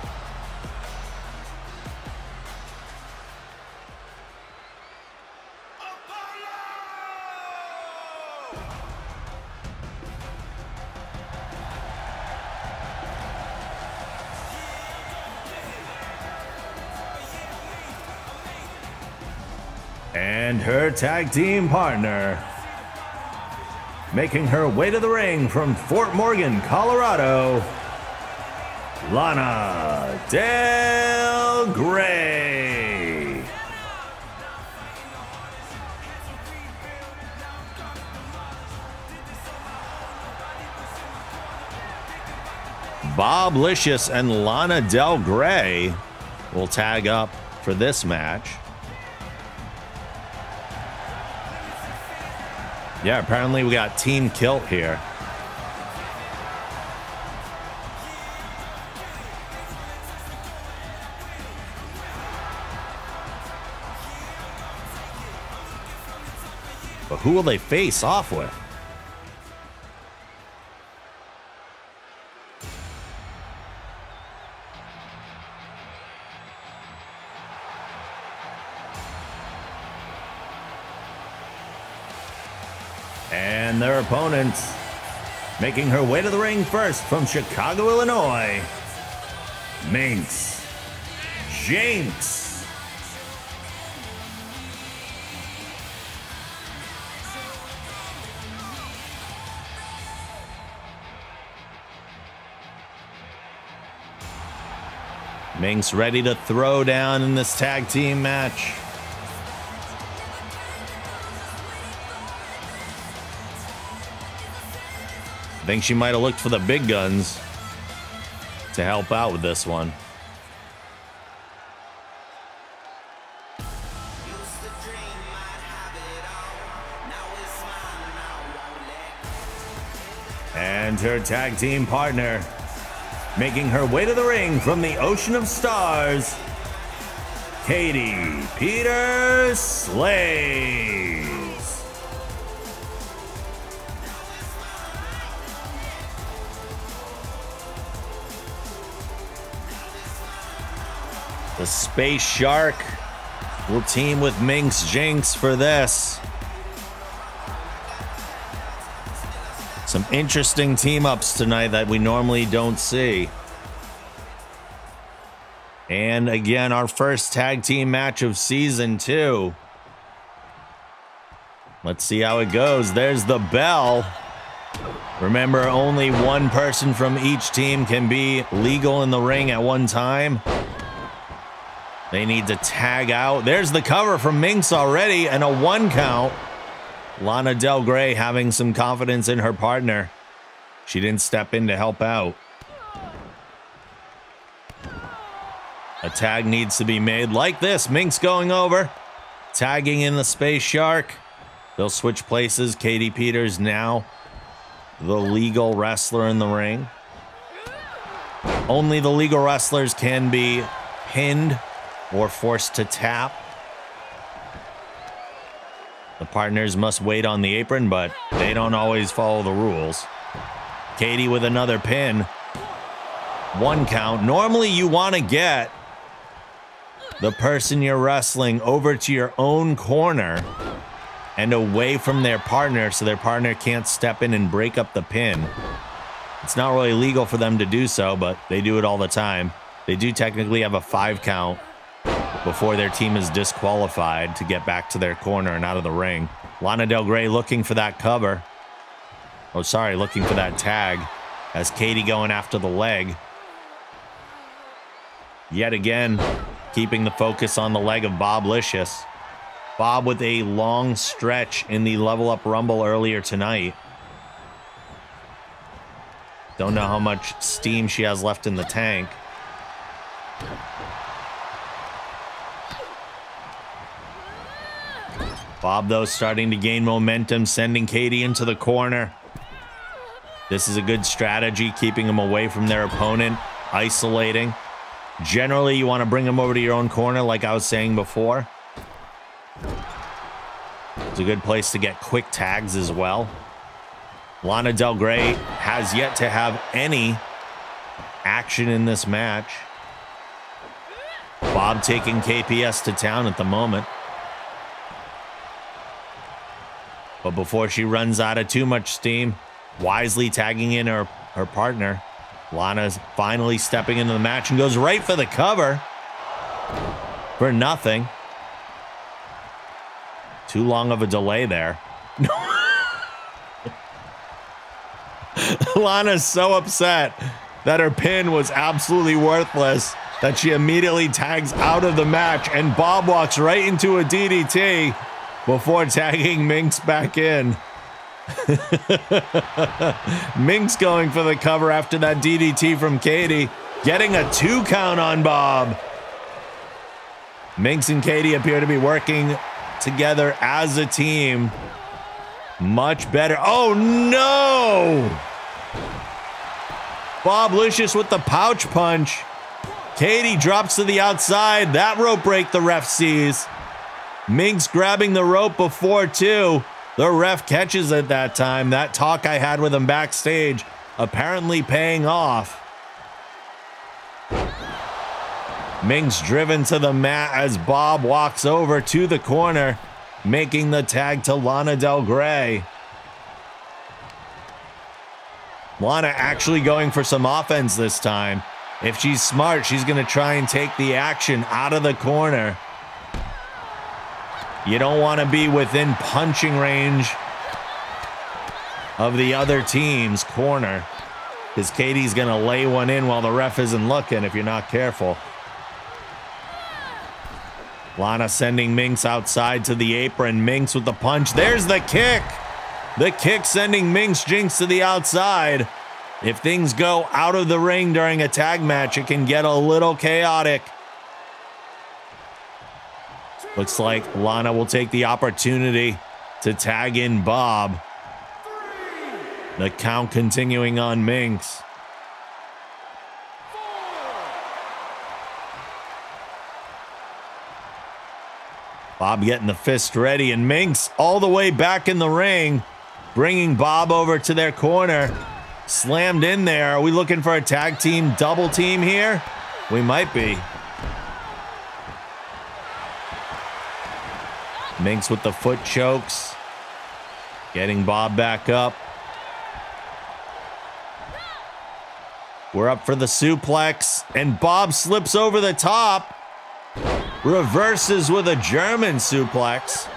And her tag team partner, making her way to the ring from Fort Morgan, Colorado, Lana Del Grey. Bob-licious and Lana Del Grey will tag up for this match. Yeah, apparently we got Team Kilt here. But who will they face off with? And their opponents, making her way to the ring first, from Chicago, Illinois, Minx Jinx. Minx ready to throw down in this tag team match. I think she might have looked for the big guns to help out with this one. And her tag team partner, making her way to the ring from the Ocean of Stars, Katie Peters Slade. The Space Shark will team with Minx Jinx for this. Some interesting team-ups tonight that we normally don't see. And again, our first tag team match of season 2. Let's see how it goes. There's the bell. Remember, only one person from each team can be legal in the ring at one time. They need to tag out. There's the cover from Minx already and a 1 count. Lana Del Grey having some confidence in her partner. She didn't step in to help out. A tag needs to be made like this. Minx going over, tagging in the Space Shark. They'll switch places. Katie Peters now the legal wrestler in the ring. Only the legal wrestlers can be pinned or forced to tap. The partners must wait on the apron, but they don't always follow the rules. Katie with another pin. 1 count. Normally you want to get the person you're wrestling over to your own corner and away from their partner so their partner can't step in and break up the pin. It's not really legal for them to do so, but they do it all the time. They do technically have a 5 count. Before their team is disqualified to get back to their corner and out of the ring. Lana Del Grey looking for that cover. Oh, sorry, looking for that tag as Katie going after the leg. Yet again, keeping the focus on the leg of Bob-licious. Bob with a long stretch in the Level Up Rumble earlier tonight. Don't know how much steam she has left in the tank. Bob, though, starting to gain momentum, sending Katie into the corner. This is a good strategy, keeping them away from their opponent, isolating. Generally, you want to bring them over to your own corner, like I was saying before. It's a good place to get quick tags as well. Lana Del Grey has yet to have any action in this match. Bob taking KPS to town at the moment. But before she runs out of too much steam, wisely tagging in her partner. Lana's finally stepping into the match and goes right for the cover. For nothing. Too long of a delay there. Lana's so upset that her pin was absolutely worthless that she immediately tags out of the match, and Bob walks right into a DDT. Before tagging Minx back in. Minx going for the cover after that DDT from Katie, getting a 2 count on Bob. Minx and Katie appear to be working together as a team much better. Oh no! Bob-licious with the pouch punch. Katie drops to the outside. That rope break the ref sees. Minx grabbing the rope before 2. The ref catches at that time. That talk I had with him backstage apparently paying off. Minx driven to the mat as Bob walks over to the corner, making the tag to Lana Del Grey. Lana actually going for some offense this time. If she's smart, she's going to try and take the action out of the corner. You don't want to be within punching range of the other team's corner, because Katie's going to lay one in while the ref isn't looking if you're not careful. Lana sending Minx outside to the apron. Minx with the punch. There's the kick. The kick sending Minx Jinx to the outside. If things go out of the ring during a tag match, it can get a little chaotic. Looks like Lana will take the opportunity to tag in Bob. The count continuing on Minx. 4. Bob getting the fist ready, and Minx all the way back in the ring, bringing Bob over to their corner. Slammed in there. Are we looking for a tag team double team here? We might be. Minx with the foot chokes, getting Bob back up. We're up for the suplex, and Bob slips over the top, reverses with a German suplex.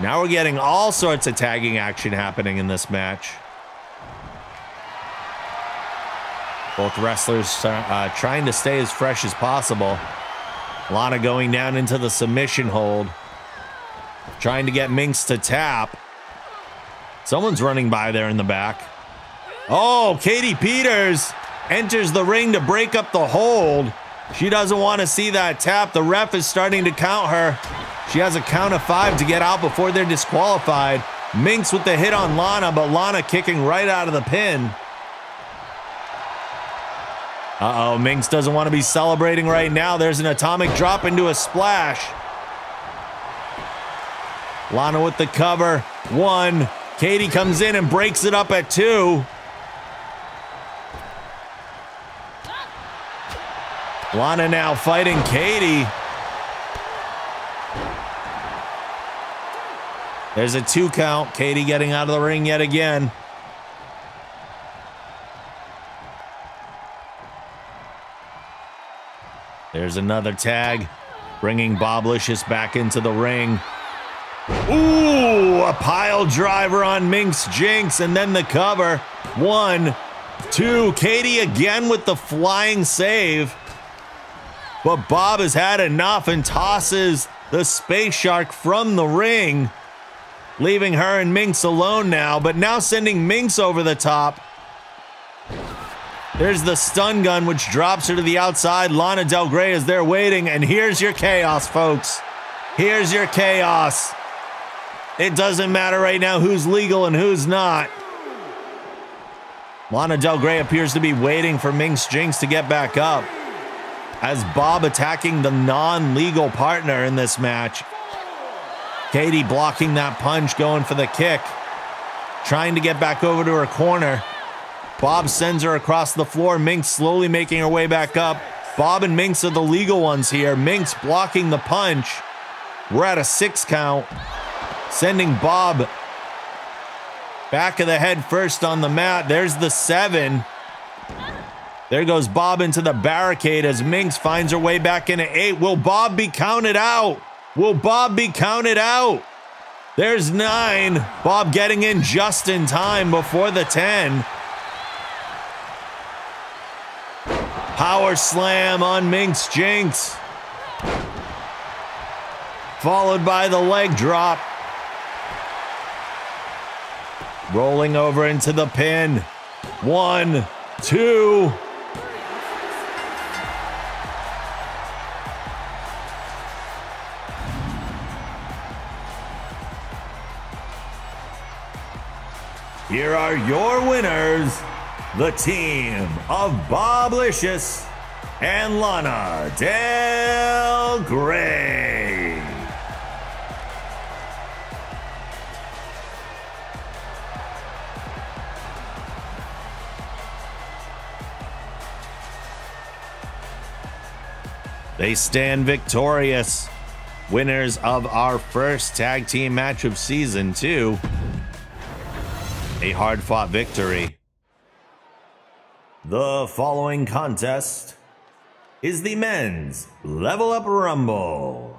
Now we're getting all sorts of tagging action happening in this match. Both wrestlers trying to stay as fresh as possible. Lana going down into the submission hold, trying to get Minx to tap. Someone's running by there in the back. Oh, Katie Peters enters the ring to break up the hold. She doesn't want to see that tap. The ref is starting to count her. She has a count of 5 to get out before they're disqualified. Minx with the hit on Lana, but Lana kicking right out of the pin. Uh-oh, Minx doesn't want to be celebrating right now. There's an atomic drop into a splash. Lana with the cover, 1. Katie comes in and breaks it up at 2. Lana now fighting Katie. There's a 2 count. Katie getting out of the ring yet again. There's another tag, bringing Bob-licious back into the ring. Ooh, a pile driver on Minx Jinx, and then the cover. 1, 2, Katie again with the flying save. But Bob has had enough and tosses the Space Shark from the ring, leaving her and Minx alone now, but now sending Minx over the top. There's the stun gun, which drops her to the outside. Lana Del Grey is there waiting, and here's your chaos, folks. Here's your chaos. It doesn't matter right now who's legal and who's not. Lana Del Grey appears to be waiting for Minx Jinx to get back up, as Bob attacking the non-legal partner in this match. Katie blocking that punch, going for the kick, trying to get back over to her corner. Bob sends her across the floor. Minx slowly making her way back up. Bob and Minx are the legal ones here. Minx blocking the punch. We're at a 6 count, sending Bob back of the head first on the mat. There's the 7. There goes Bob into the barricade as Minx finds her way back into 8. Will Bob be counted out? Will Bob be counted out? There's 9. Bob getting in just in time before the 10. Power slam on Minx Jinx, followed by the leg drop. Rolling over into the pin. 1, 2. Here are your winners, the team of Bob-licious and Lana Del Grey. They stand victorious, winners of our first tag team match of season 2. A hard-fought victory. The following contest is the men's Level Up Rumble.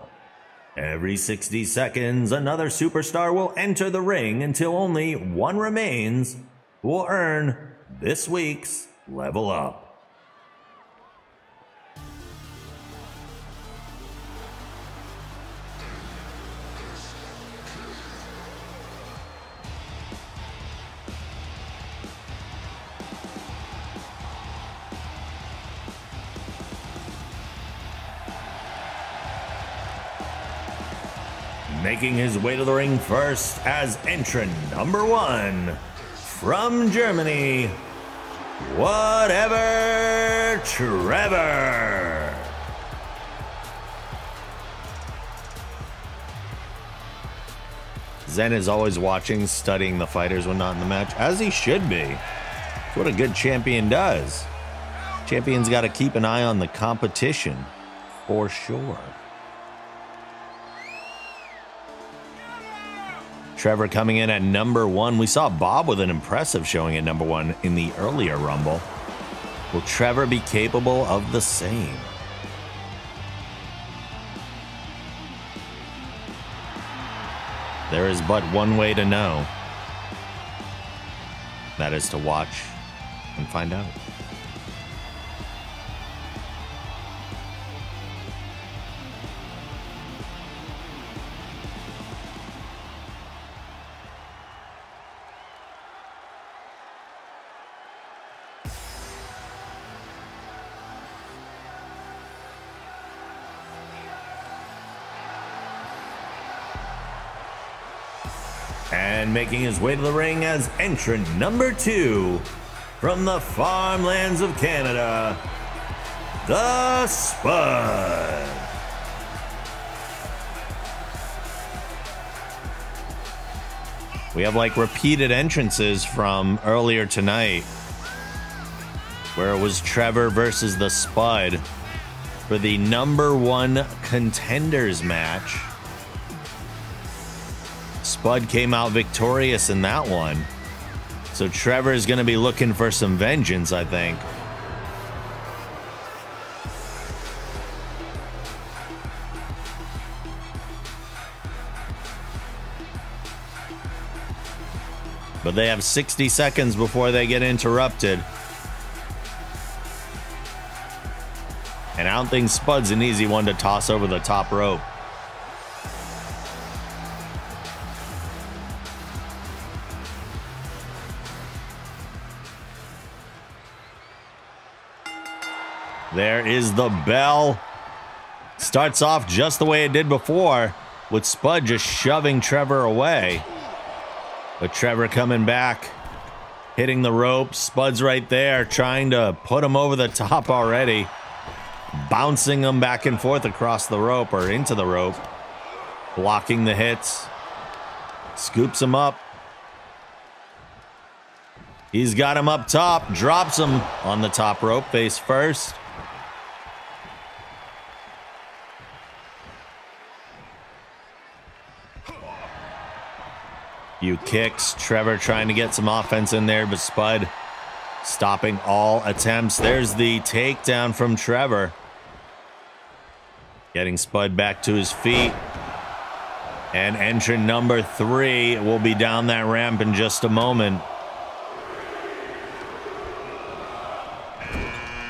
Every 60 seconds, another superstar will enter the ring until only one remains who will earn this week's Level Up. Making his way to the ring first as entrant number 1 from Germany, whatever Trevor. Zen is always watching, studying the fighters when not in the match, as he should be. It's what a good champion does. Champion's got to keep an eye on the competition, for sure. Trevor coming in at #1. We saw Bob with an impressive showing at #1 in the earlier Rumble. Will Trevor be capable of the same? There is but one way to know. That is to watch and find out. And making his way to the ring as entrant #2 from the farmlands of Canada, the Spud. We have like repeated entrances from earlier tonight where it was Trevor versus the Spud for the #1 contenders match. Spud came out victorious in that one. So Trevor is going to be looking for some vengeance, I think. But they have 60 seconds before they get interrupted. And I don't think Spud's an easy one to toss over the top rope. There is the bell. Starts off just the way it did before, with Spud just shoving Trevor away. But Trevor coming back, hitting the rope. Spud's right there, trying to put him over the top already. Bouncing him back and forth across the rope, or into the rope. Blocking the hits. Scoops him up. He's got him up top, drops him on the top rope, face first. Few kicks, Trevor trying to get some offense in there, but Spud stopping all attempts. There's the takedown from Trevor. Getting Spud back to his feet. And entrant #3 will be down that ramp in just a moment.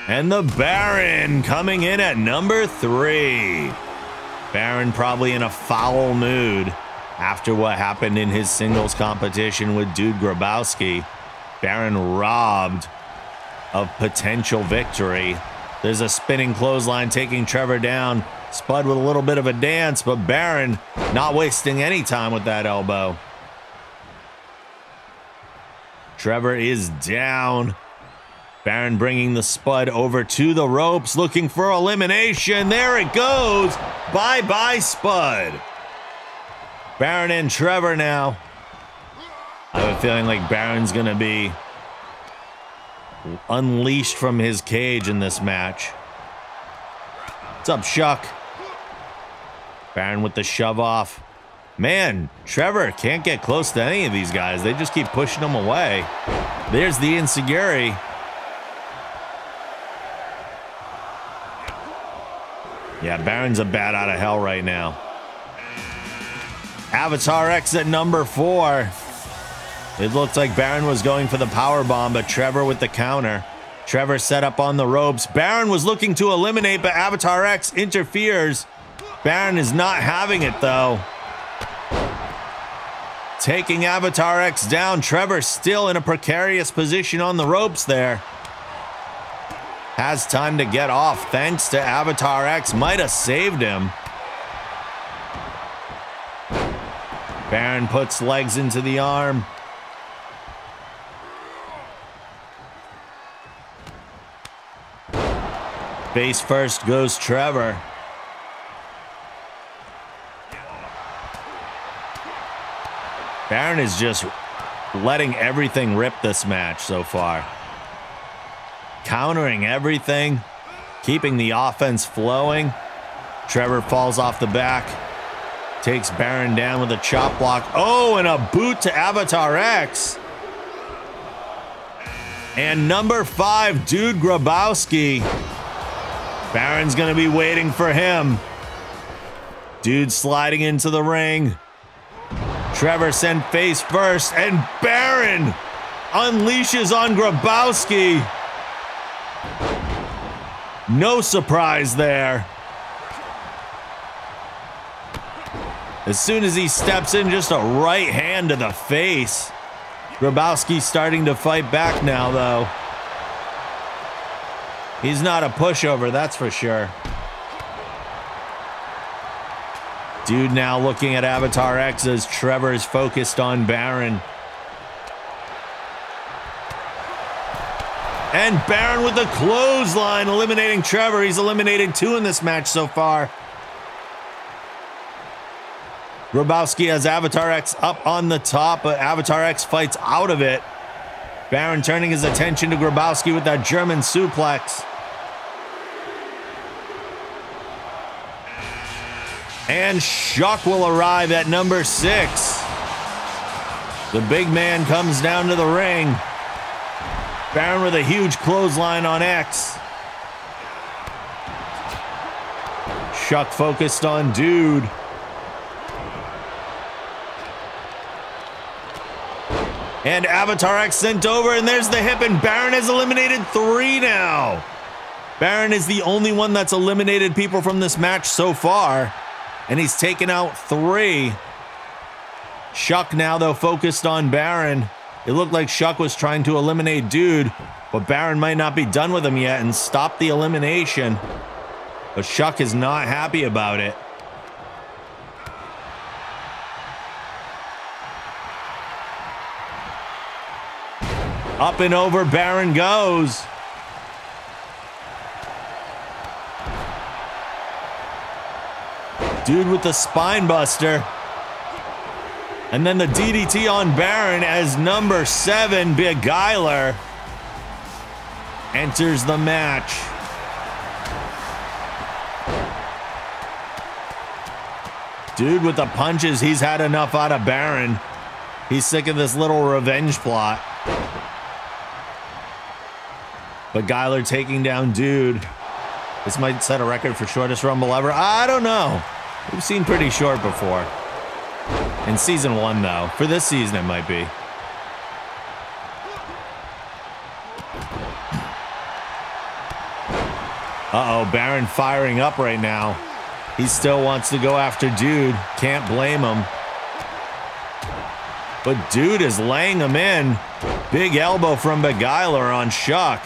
And the Baron coming in at #3. Baron probably in a foul mood. After what happened in his singles competition with Dude Grabowski, Baron robbed of potential victory. There's a spinning clothesline taking Trevor down. Spud with a little bit of a dance, but Baron not wasting any time with that elbow. Trevor is down. Baron bringing the Spud over to the ropes, looking for elimination. There it goes. Bye-bye, Spud. Baron and Trevor now. I have a feeling like Baron's gonna be unleashed from his cage in this match. What's up, Shuck? Baron with the shove off. Man, Trevor can't get close to any of these guys. They just keep pushing them away. There's the Insiguri. Yeah, Baron's a bat out of hell right now. Avatar X at #4. It looked like Baron was going for the powerbomb, but Trevor with the counter. Trevor set up on the ropes. Baron was looking to eliminate, but Avatar X interferes. Baron is not having it, though. Taking Avatar X down. Trevor still in a precarious position on the ropes there. Has time to get off, thanks to Avatar X. Might have saved him. Baron puts legs into the arm. Face first goes Trevor. Baron is just letting everything rip this match so far. Countering everything, keeping the offense flowing. Trevor falls off the back, takes Baron down with a chop block. Oh, and a boot to Avatar X. And number 5, Dude Grabowski. Baron's gonna be waiting for him. Dude sliding into the ring. Trevor sent face first, and Baron unleashes on Grabowski. No surprise there. As soon as he steps in, just a right hand to the face. Grabowski starting to fight back now, though. He's not a pushover, that's for sure. Dude now looking at Avatar X as Trevor is focused on Baron. And Baron with the clothesline, eliminating Trevor. He's eliminated 2 in this match so far. Grabowski has Avatar X up on the top, but Avatar X fights out of it. Baron turning his attention to Grabowski with that German suplex. And Shuck will arrive at number 6. The big man comes down to the ring. Baron with a huge clothesline on X. Shuck focused on Dude. And Avatar X sent over, and there's the hip, and Baron has eliminated 3 now. Baron is the only one that's eliminated people from this match so far, and he's taken out 3. Shuck now, though, focused on Baron. It looked like Shuck was trying to eliminate Dude, but Baron might not be done with him yet and stop the elimination. But Shuck is not happy about it. Up and over Baron goes. Dude with the spine buster. And then the DDT on Baron as number 7, Beguiler, enters the match. Dude with the punches, he's had enough out of Baron. He's sick of this little revenge plot. Beguiler taking down Dude. This might set a record for shortest Rumble ever. I don't know. We've seen pretty short before. In season 1, though. For this season, it might be. Uh-oh, Baron firing up right now. He still wants to go after Dude. Can't blame him. But Dude is laying him in. Big elbow from Beguiler on Shuck.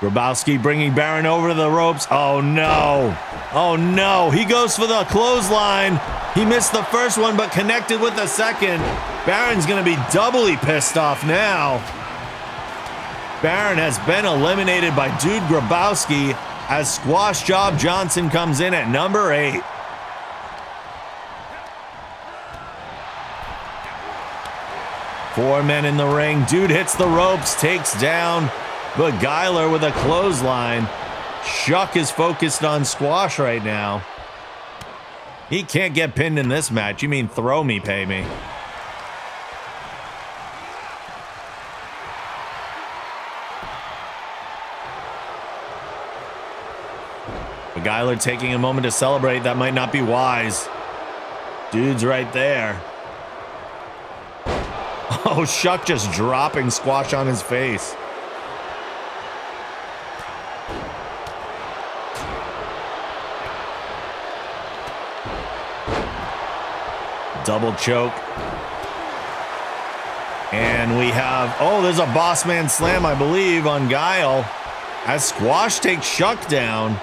Grabowski bringing Baron over to the ropes. Oh, no. Oh, no. He goes for the clothesline. He missed the first one, but connected with the second. Baron's going to be doubly pissed off now. Baron has been eliminated by Dude Grabowski as Squash Job Johnson comes in at number 8. Four men in the ring. Dude hits the ropes, takes down Beguiler with a clothesline. Shuck is focused on Squash right now. He can't get pinned in this match. You mean throw me, pay me. Beguiler taking a moment to celebrate. That might not be wise. Dude's right there. Oh, Shuck just dropping Squash on his face. Double choke. And we have, oh, there's a boss man slam, I believe, on Guile as Squash takes Shuck down.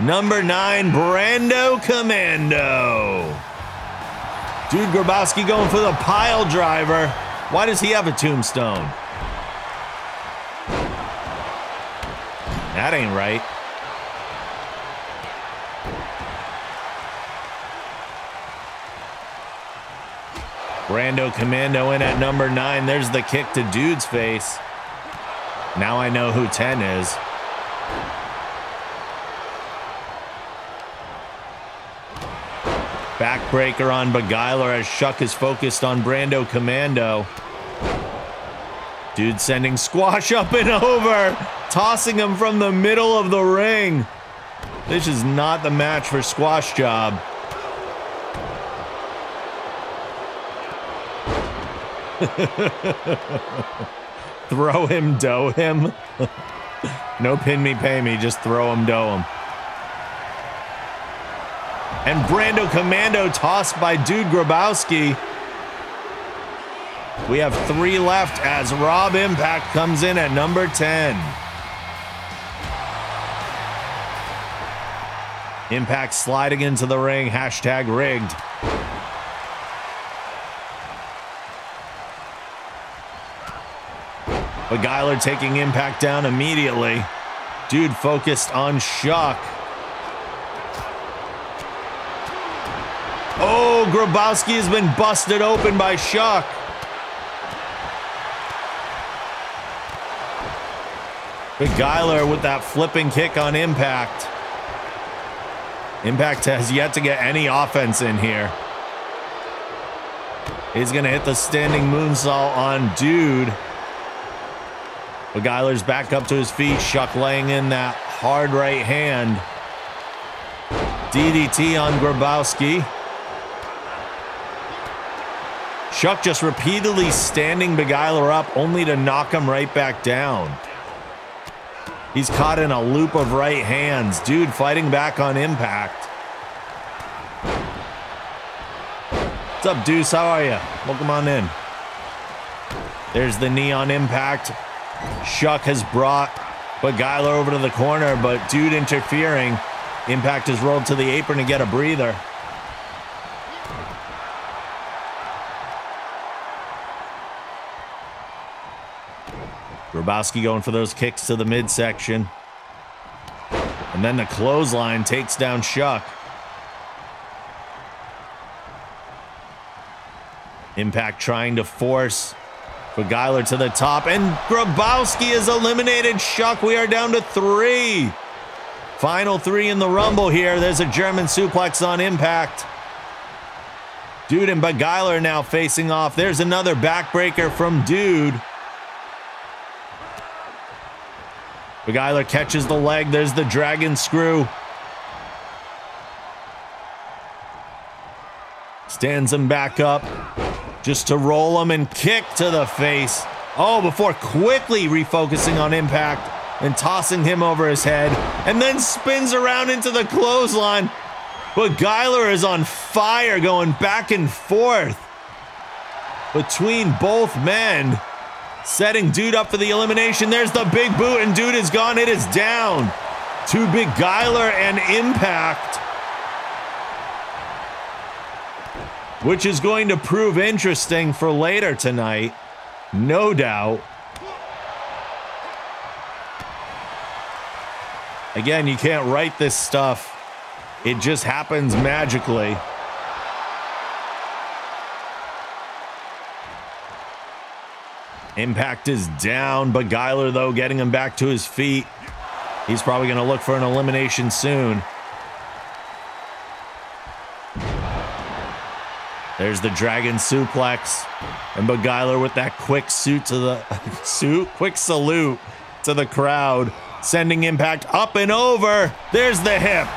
Number 9, Brando Commando. Dude Grabowski going for the pile driver. Why does he have a tombstone? That ain't right. Brando Commando in at number 9. There's the kick to Dude's face. Now I know who 10 is. Backbreaker on Beguiler as Shuck is focused on Brando Commando. Dude sending Squash up and over, tossing him from the middle of the ring. This is not the match for Squash Job. Throw him, dough him. No pin me, pay me, just throw him, dough him. And Brando Commando tossed by Dude Grabowski. We have 3 left as Rob Impact comes in at number 10. Impact sliding into the ring, hashtag rigged. Beguiler taking Impact down immediately. Dude focused on Shuck. Oh, Grabowski has been busted open by Shuck. Beguiler with that flipping kick on Impact. Impact has yet to get any offense in here. He's going to hit the standing moonsault on Dude. Beguiler's back up to his feet. Shuck laying in that hard right hand. DDT on Grabowski. Shuck just repeatedly standing Beguiler up only to knock him right back down. He's caught in a loop of right hands. Dude fighting back on Impact. What's up, Deuce? How are you? Welcome on in. There's the knee on Impact. Shuck has brought Beguiler over to the corner, but Dude interfering. Impact is rolled to the apron to get a breather. Grabowski going for those kicks to the midsection. And then the clothesline takes down Shuck. Impact trying to force Beguiler to the top, and Grabowski has eliminated Shuck. We are down to 3. Final 3 in the Rumble here. There's a German suplex on Impact. Dude and Beguiler now facing off. There's another backbreaker from Dude. Beguiler catches the leg. There's the dragon screw. Stands him back up just to roll him and kick to the face. Oh, before quickly refocusing on Impact and tossing him over his head, and then spins around into the clothesline. Beguiler is on fire, going back and forth between both men. Setting Dude up for the elimination. There's the big boot, and Dude is gone. It is down to Beguiler and Impact, which is going to prove interesting for later tonight, no doubt. Again, you can't write this stuff. It just happens magically. Impact is down. Beguiler, though, getting him back to his feet. He's probably going to look for an elimination soon. There's the dragon suplex, and Beguiler with that quick salute to the crowd, sending Impact up and over. There's the hip.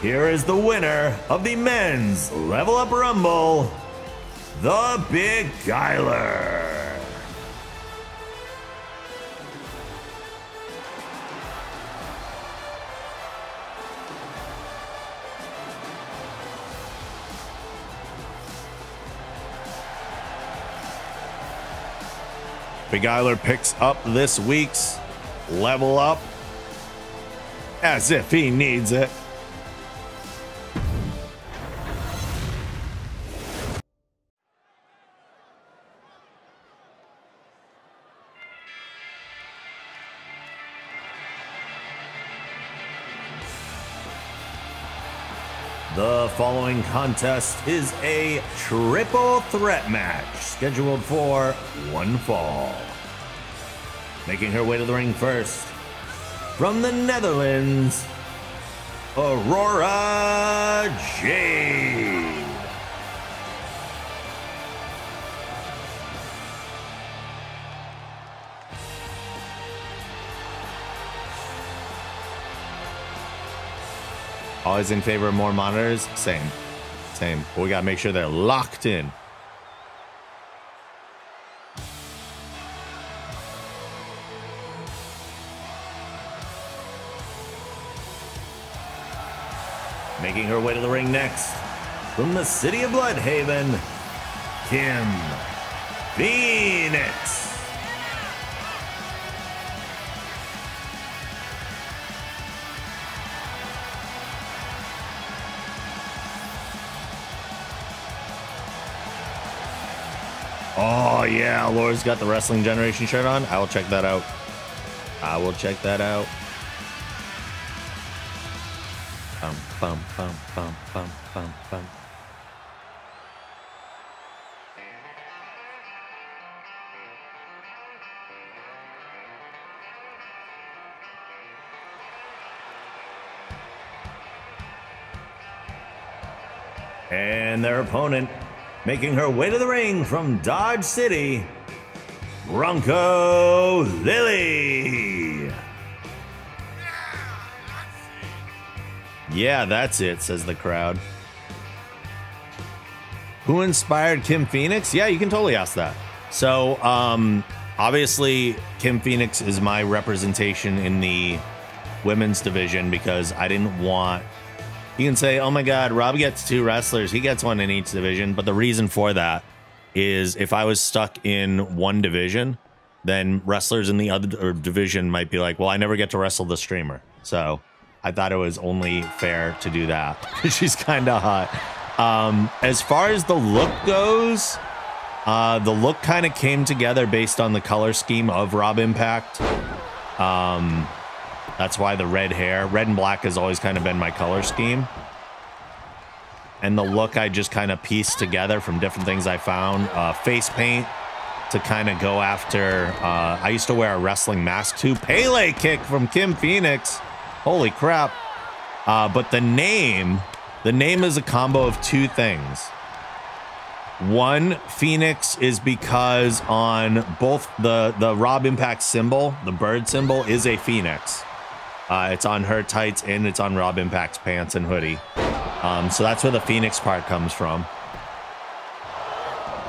Here is the winner of the Men's Level Up Rumble, the Beguiler. Beguiler picks up this week's Level Up as if he needs it. The following contest is a triple threat match scheduled for one fall. Making her way to the ring first, from the Netherlands, Aurora Jade. Always in favor of more monitors? Same. We gotta make sure they're locked in. Making her way to the ring next, from the city of Bloodhaven, Kim Phoenix. Oh yeah, Laura's got the Wrestling Generation shirt on. I will check that out. Bum. And their opponent, making her way to the ring from Dodge City, Bronco Lily. Yeah, that's it, says the crowd. Who inspired Kim Phoenix? Yeah, you can totally ask that. So, obviously, Kim Phoenix is my representation in the women's division because I didn't want... You can say, oh my God, Rob gets two wrestlers. He gets one in each division. But the reason for that is if I was stuck in one division, then wrestlers in the other division might be like, well, I never get to wrestle the streamer. So I thought it was only fair to do that. She's kind of hot. As far as the look goes, the look kind of came together based on the color scheme of Rob Impact. That's why the red hair, red and black has always kind of been my color scheme. And the look I just kind of pieced together from different things I found. Face paint to kind of go after. I used to wear a wrestling mask too. Pele kick from Kim Phoenix. Holy crap. But the name is a combo of two things. One, Phoenix is because on both the Rob Impact symbol, the bird symbol is a phoenix. It's on her tights and it's on Rob Impact's pants and hoodie. So that's where the Phoenix part comes from.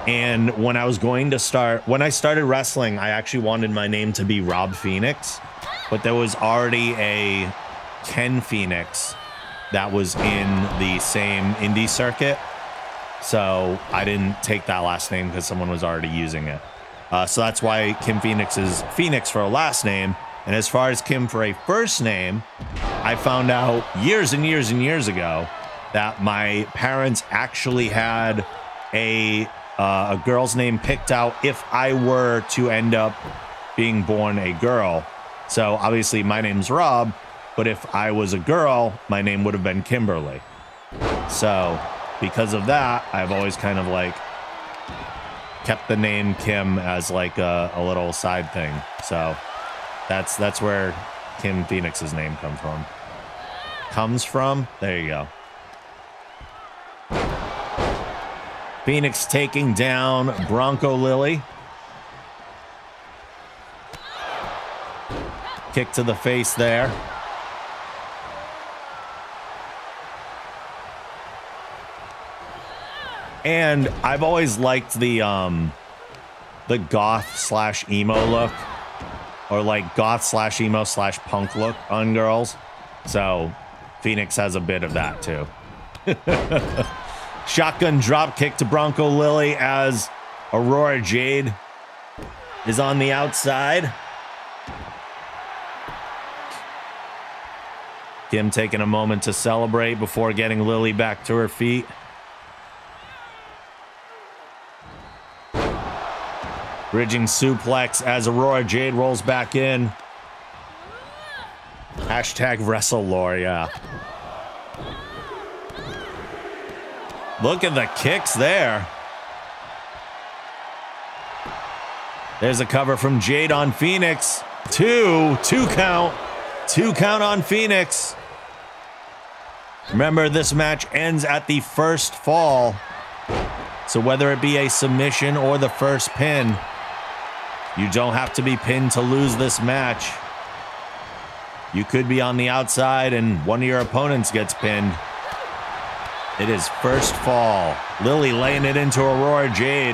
And when I was going to start, when I started wrestling, I actually wanted my name to be Rob Phoenix, but there was already a Ken Phoenix that was in the same indie circuit. So I didn't take that last name because someone was already using it. So that's why Kim Phoenix is Phoenix for a last name. And as far as Kim for a first name, I found out years and years and years ago that my parents actually had a girl's name picked out if I were to end up being born a girl. So obviously my name's Rob, but if I was a girl, my name would have been Kimberly. So because of that, I've always kind of like kept the name Kim as like a little side thing. So that's where Kim Phoenix's name comes from. There you go. Phoenix taking down Bronco Lily. Kick to the face there. And I've always liked the goth slash emo look, or like goth slash emo slash punk look on girls. So Phoenix has a bit of that too. Shotgun drop kick to Bronco Lily as Aurora Jade is on the outside. Kim taking a moment to celebrate before getting Lily back to her feet. Bridging suplex as Aurora Jade rolls back in. #WrestleLore, yeah. Look at the kicks there. There's a cover from Jade on Phoenix. Two count. Two count on Phoenix. Remember, this match ends at the first fall. So whether it be a submission or the first pin, you don't have to be pinned to lose this match. You could be on the outside and one of your opponents gets pinned. It is first fall. Lily laying it into Aurora Jade.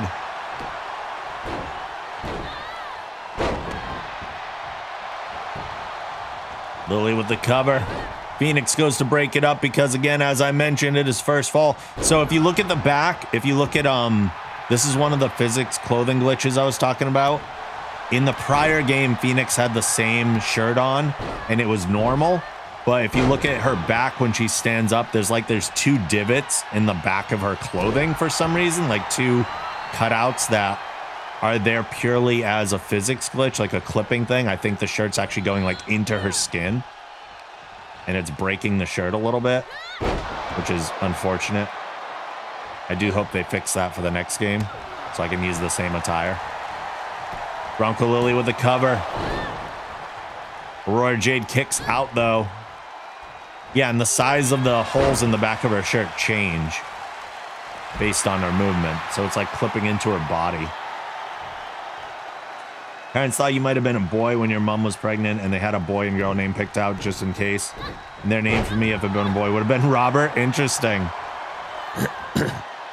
Lily with the cover. Phoenix goes to break it up because, again, as I mentioned, it is first fall. So if you look at the back, if you look at, this is one of the physics clothing glitches I was talking about. In the prior game, Phoenix had the same shirt on and it was normal. But if you look at her back when she stands up, there's two divots in the back of her clothing for some reason, like two cutouts that are there purely as a physics glitch, like a clipping thing. I think the shirt's actually going like into her skin, and it's breaking the shirt a little bit, which is unfortunate. I do hope they fix that for the next game so I can use the same attire. Bronco Lily with the cover. Aurora Jade kicks out though. Yeah, and the size of the holes in the back of her shirt change based on her movement. So it's like clipping into her body. Parents thought you might have been a boy when your mom was pregnant, and they had a boy and girl name picked out just in case. And their name for me, if I'd been a boy, would have been Robert. Interesting.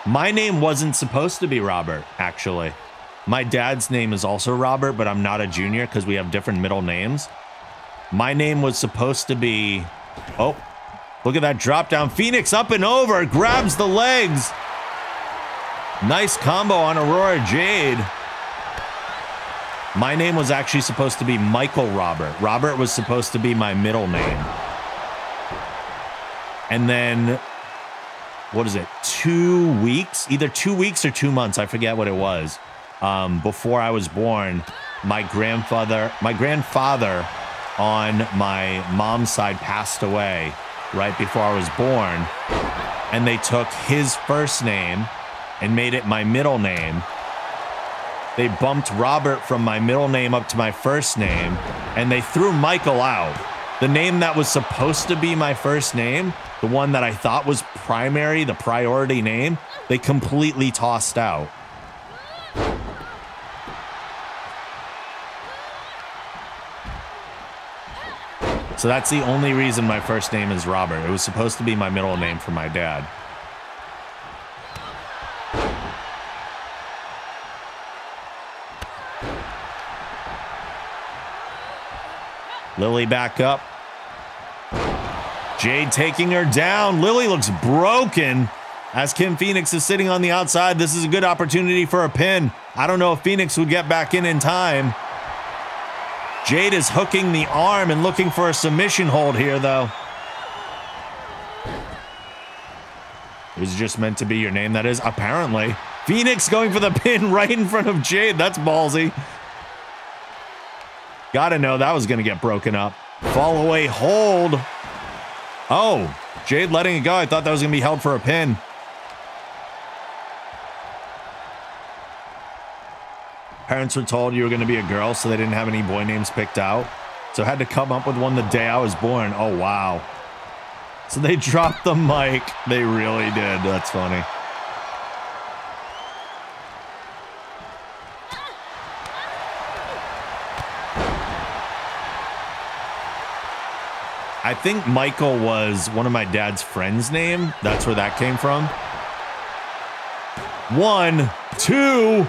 My name wasn't supposed to be Robert, actually. My dad's name is also Robert, but I'm not a junior because we have different middle names. My name was supposed to be... Oh, look at that drop down. Phoenix up and over, grabs the legs. Nice combo on Aurora Jade. My name was actually supposed to be Michael Robert. Robert was supposed to be my middle name. And then, what is it? 2 weeks, either 2 weeks or 2 months. I forget what it was. Before I was born, my grandfather on my mom's side passed away right before I was born, and they took his first name and made it my middle name. They bumped Robert from my middle name up to my first name, and they threw Michael out. The name that was supposed to be my first name, the one that I thought was primary, the priority name, they completely tossed out. So that's the only reason my first name is Robert. It was supposed to be my middle name for my dad. Lily back up. Jade taking her down. Lily looks broken as Kim Phoenix is sitting on the outside. This is a good opportunity for a pin. I don't know if Phoenix would get back in time. Jade is hooking the arm and looking for a submission hold here, though. It was just meant to be your name, that is, apparently. Phoenix going for the pin right in front of Jade. That's ballsy. Gotta know that was gonna get broken up. Fall away hold. Oh, Jade letting it go. I thought that was gonna be held for a pin. Parents were told you were going to be a girl, so they didn't have any boy names picked out. So I had to come up with one the day I was born. Oh, wow. So they dropped the mic. They really did. That's funny. I think Michael was one of my dad's friends' name. That's where that came from. 1, 2...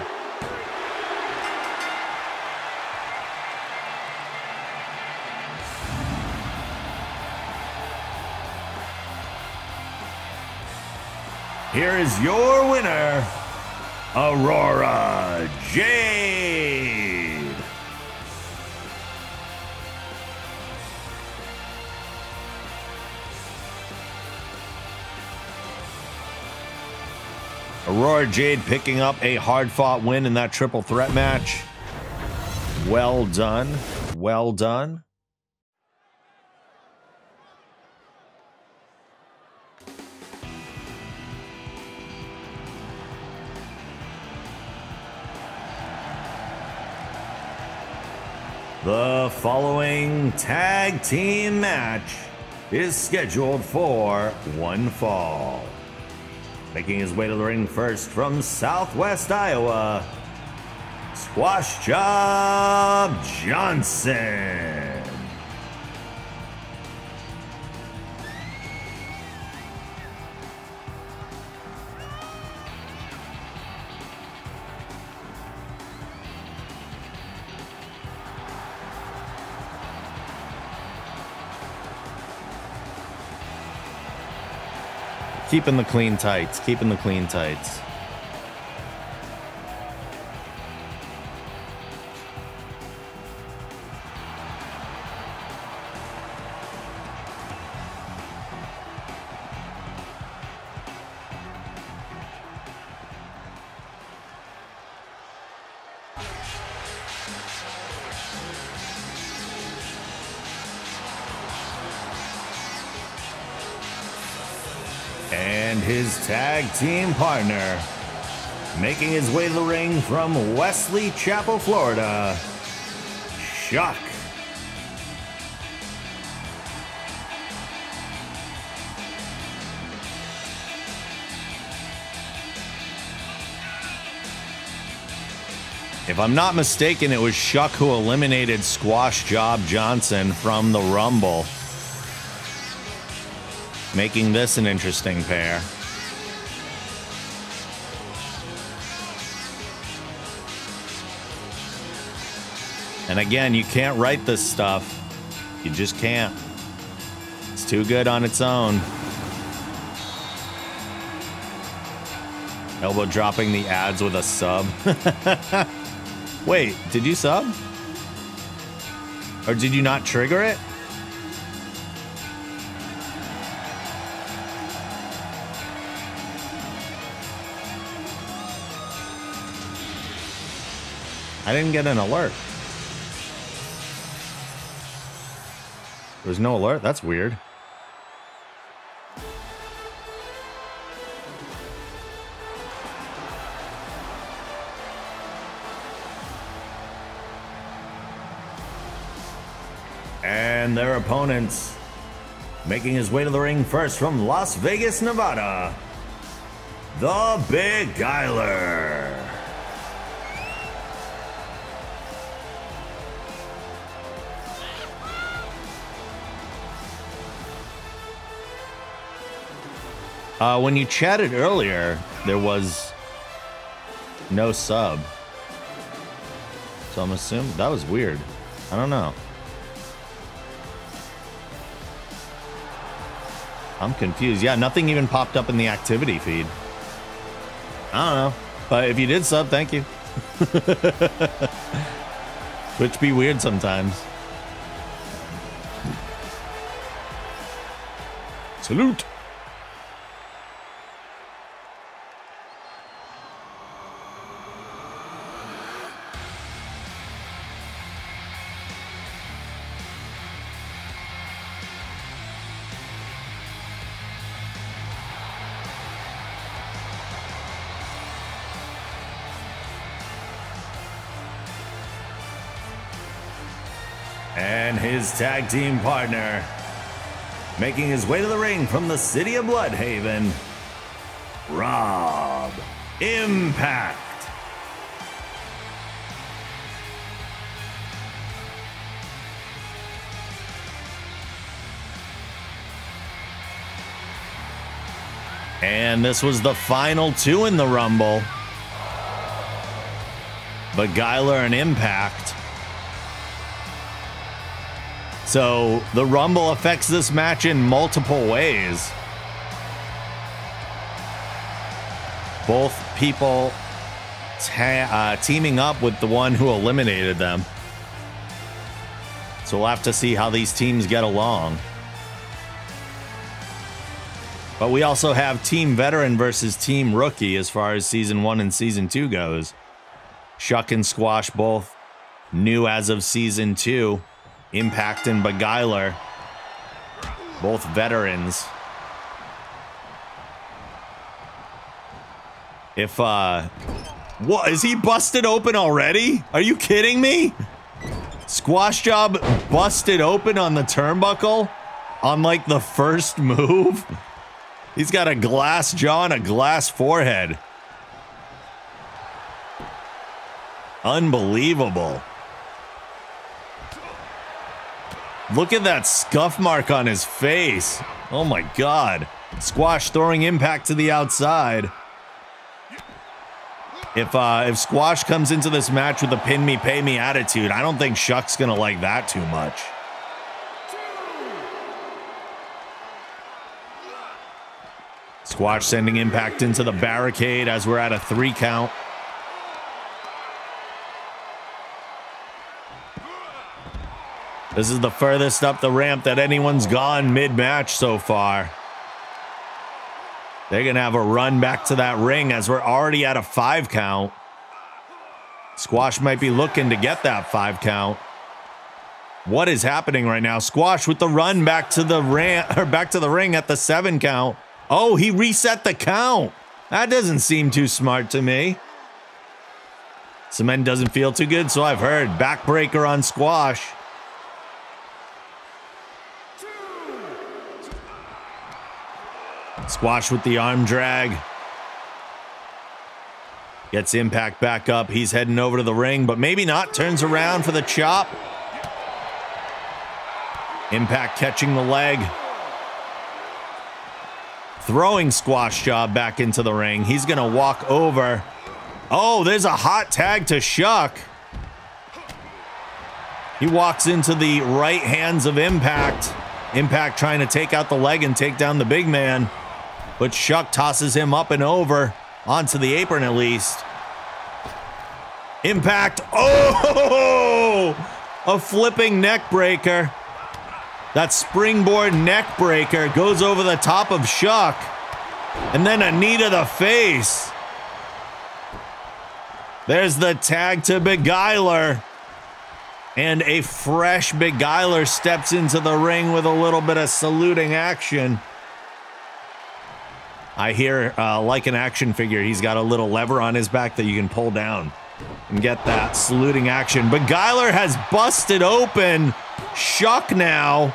Here is your winner, Aurora Jade. Aurora Jade picking up a hard-fought win in that triple threat match. Well done. Well done. The following tag team match is scheduled for one fall. Making his way to the ring first from Southwest Iowa, Squash Job Johnson. Keeping the clean tights, keeping the clean tights. And his tag team partner, making his way to the ring from Wesley Chapel, Florida, Shuck. If I'm not mistaken, it was Shuck who eliminated Squash Job Johnson from the Rumble, making this an interesting pair. And again, you can't write this stuff. You just can't. It's too good on its own. Elbow dropping the ads with a sub. Wait, did you sub? Or did you not trigger it? I didn't get an alert. There's no alert? That's weird. And their opponents, making his way to the ring first from Las Vegas, Nevada, the Beguiler. When you chatted earlier, there was no sub. So I'm assuming that was weird. I don't know. I'm confused. Yeah, nothing even popped up in the activity feed. I don't know. But if you did sub, thank you. Which be weird sometimes. Salute. And his tag team partner, making his way to the ring from the city of Bloodhaven, Rob Impact. And this was the final two in the Rumble. Beguiler and Impact. So the Rumble affects this match in multiple ways. Both people teaming up with the one who eliminated them. So we'll have to see how these teams get along. But we also have Team Veteran versus Team Rookie as far as Season 1 and Season 2 goes. Shuck and Squash both new as of Season 2. Impact and Beguiler, both veterans. If, what, is he busted open already? Are you kidding me? Squash Job busted open on the turnbuckle on like the first move. He's got a glass jaw and a glass forehead. Unbelievable. Look at that scuff mark on his face. Oh my God. Squash throwing Impact to the outside. If Squash comes into this match with a pin me, pay me attitude, I don't think Shuck's gonna like that too much. Squash sending Impact into the barricade as we're at a 3 count. This is the furthest up the ramp that anyone's gone mid-match so far. They're gonna have a run back to that ring as we're already at a 5 count. Squash might be looking to get that 5 count. What is happening right now? Squash with the run back to the ramp, or back to the ring at the 7 count. Oh, he reset the count. That doesn't seem too smart to me. Cement doesn't feel too good, so I've heard. Backbreaker on Squash. Squash with the arm drag. Gets Impact back up. He's heading over to the ring, but maybe not. Turns around for the chop. Impact catching the leg. Throwing Squash Job back into the ring. He's going to walk over. Oh, there's a hot tag to Shuck. He walks into the right hands of Impact. Impact trying to take out the leg and take down the big man. But Shuck tosses him up and over, onto the apron at least. Impact, oh! A flipping neck breaker. That springboard neck breaker goes over the top of Shuck. And then a knee to the face. There's the tag to Beguiler. And a fresh Beguiler steps into the ring with a little bit of saluting action. I hear, like an action figure, he's got a little lever on his back that you can pull down and get that saluting action. Beguiler has busted open Shuck now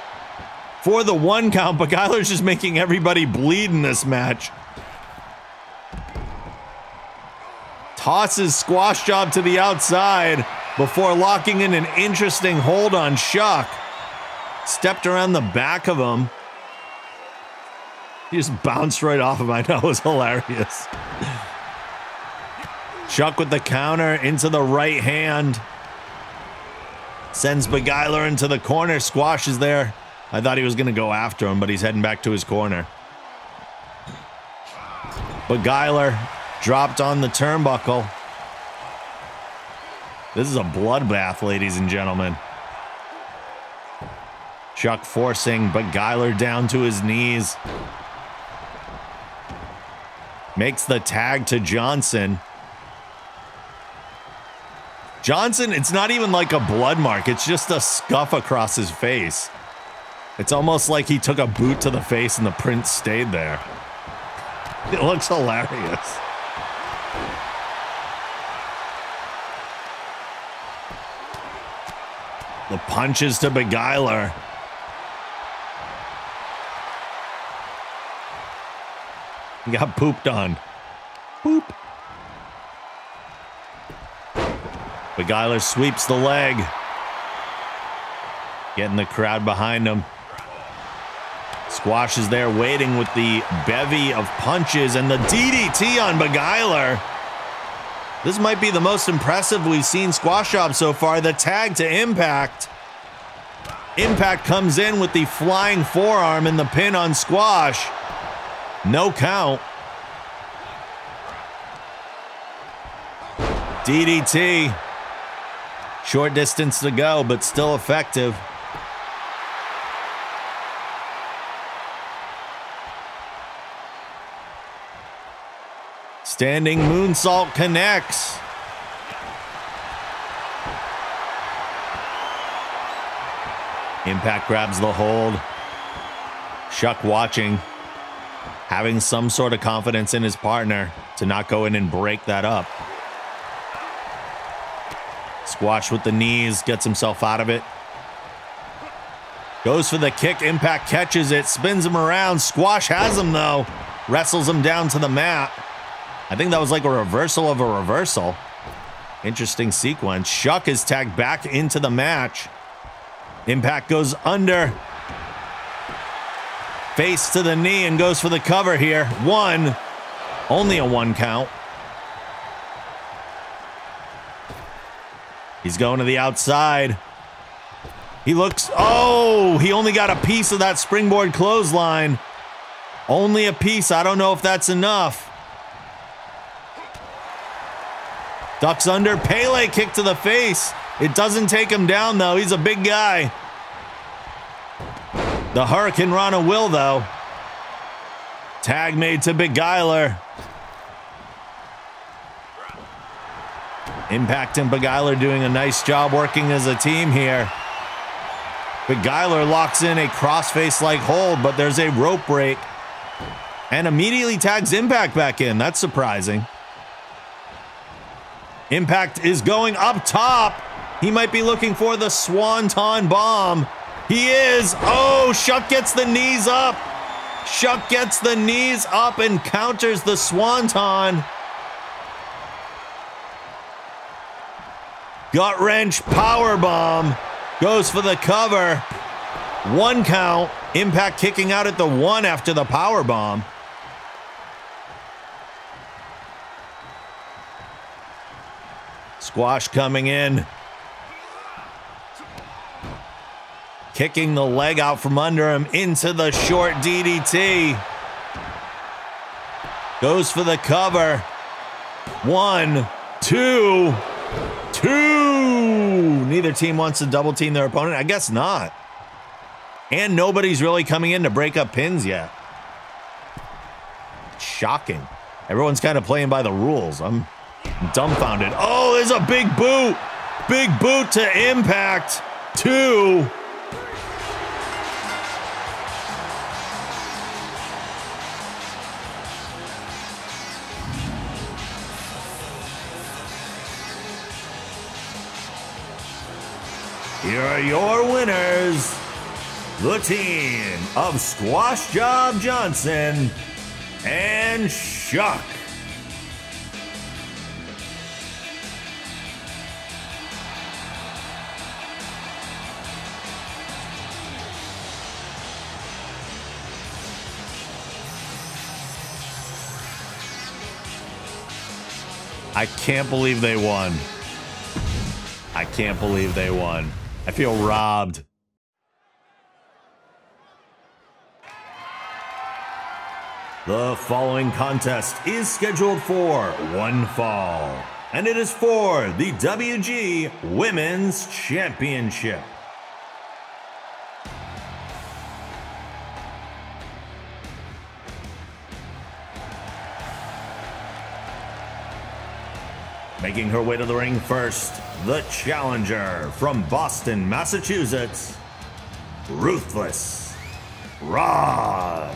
for the 1 count. Beguiler's just making everybody bleed in this match. Tosses Squash Job to the outside before locking in an interesting hold on Shuck. Stepped around the back of him. He just bounced right off of him. I know, it was hilarious. Shuck with the counter into the right hand. Sends Beguiler into the corner. Squash is there. I thought he was going to go after him, but he's heading back to his corner. Beguiler dropped on the turnbuckle. This is a bloodbath, ladies and gentlemen. Shuck forcing Beguiler down to his knees. Makes the tag to Johnson. Johnson, it's not even like a blood mark. It's just a scuff across his face. It's almost like he took a boot to the face and the print stayed there. It looks hilarious. The punches to Beguiler. He got pooped on. Boop. Beguiler sweeps the leg. Getting the crowd behind him. Squash is there waiting with the bevy of punches and the DDT on Beguiler. This might be the most impressive we've seen Squash Job so far. The tag to Impact. Impact comes in with the flying forearm and the pin on Squash. No count. DDT. Short distance to go, but still effective. Standing moonsault connects. Impact grabs the hold. Shuck watching, having some sort of confidence in his partner to not go in and break that up. Squash with the knees, gets himself out of it. Goes for the kick. Impact catches it, spins him around. Squash has him, though. Wrestles him down to the mat. I think that was like a reversal of a reversal. Interesting sequence. Shuck is tagged back into the match. Impact goes under. Face to the knee and goes for the cover here. One. Only a one count. He's going to the outside. He looks... Oh! He only got a piece of that springboard clothesline. Only a piece. I don't know if that's enough. Ducks under. Pele kick to the face. It doesn't take him down, though. He's a big guy. The Hurricane Rana will, though. Tag made to Beguiler. Impact and Beguiler doing a nice job working as a team here. Beguiler locks in a crossface-like hold, but there's a rope break. And immediately tags Impact back in. That's surprising. Impact is going up top. He might be looking for the Swanton Bomb. He is. Oh, Shuck gets the knees up. Shuck gets the knees up and counters the Swanton. Gut wrench power bomb. Goes for the cover. One count. Impact kicking out at the one after the power bomb. Squash coming in. Kicking the leg out from under him into the short DDT. Goes for the cover. One, two, two. Neither team wants to double team their opponent. I guess not. And nobody's really coming in to break up pins yet. Shocking. Everyone's kind of playing by the rules. I'm dumbfounded. Oh, there's a big boot. Big boot to Impact. Two. Here are your winners, the team of Squash Job Johnson and Shuck. I can't believe they won. I can't believe they won. I feel robbed. The following contest is scheduled for one fall, and it is for the WG Women's Championship. Making her way to the ring first, the challenger from Boston, Massachusetts, Ruthless Rozz.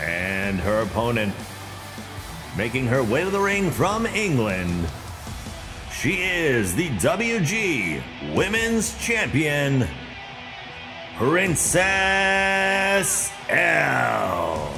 And her opponent, making her way to the ring from England, she is the WG Women's Champion, Princess L.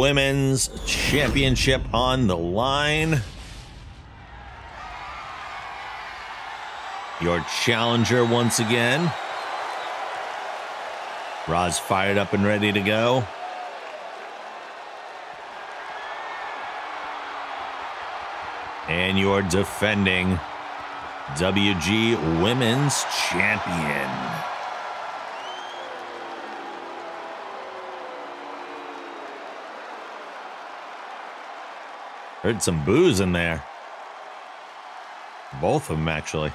Women's Championship on the line. Your challenger once again. Rozz fired up and ready to go. And your defending WG Women's Champion. Heard some boos in there. Both of them, actually.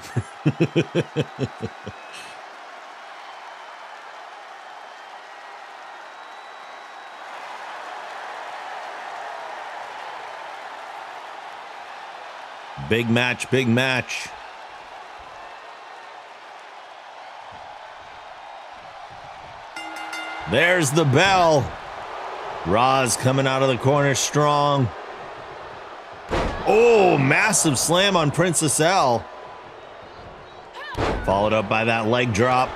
Big match, big match. There's the bell. Rozz coming out of the corner strong. Oh, massive slam on Princess L. Followed up by that leg drop.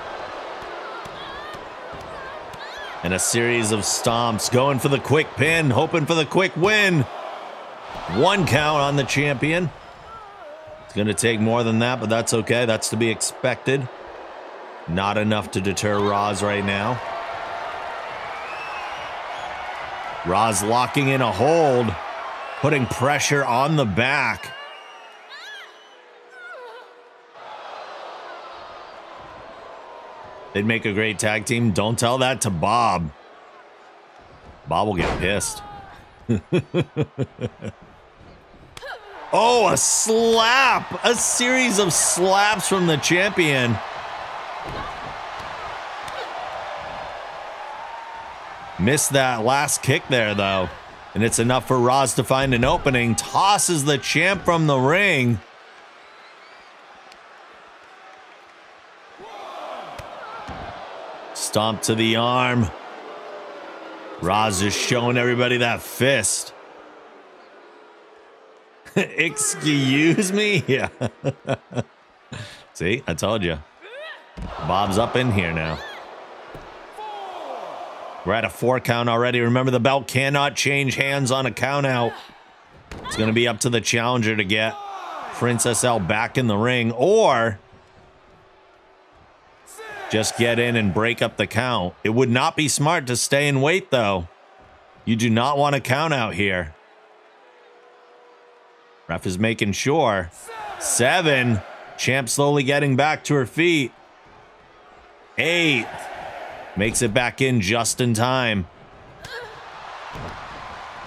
And a series of stomps. Going for the quick pin, hoping for the quick win. One count on the champion. It's going to take more than that, but that's okay. That's to be expected. Not enough to deter Rozz right now. Rozz locking in a hold. Putting pressure on the back. They'd make a great tag team. Don't tell that to Bob. Bob will get pissed. Oh, a slap! A series of slaps from the champion. Missed that last kick there, though. And it's enough for Rozz to find an opening. Tosses the champ from the ring. Stomp to the arm. Rozz is showing everybody that fist. Excuse me? Yeah. See, I told you. Bob's up in here now. We're at a 4 count already. Remember, the belt cannot change hands on a count out. It's going to be up to the challenger to get Princess L back in the ring or just get in and break up the count. It would not be smart to stay and wait, though. You do not want a count out here. Ref is making sure. 7. Champ slowly getting back to her feet. 8. Makes it back in just in time.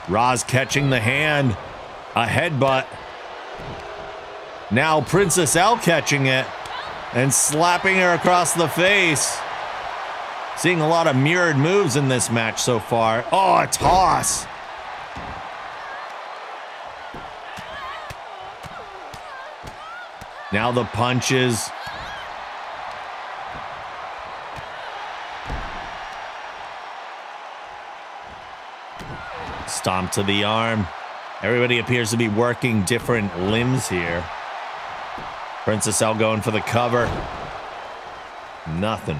Rozz catching the hand. A headbutt. Now Princess L catching it and slapping her across the face. Seeing a lot of mirrored moves in this match so far. Oh, a toss. Now the punches. Stomp to the arm. Everybody appears to be working different limbs here. Princess L going for the cover. Nothing.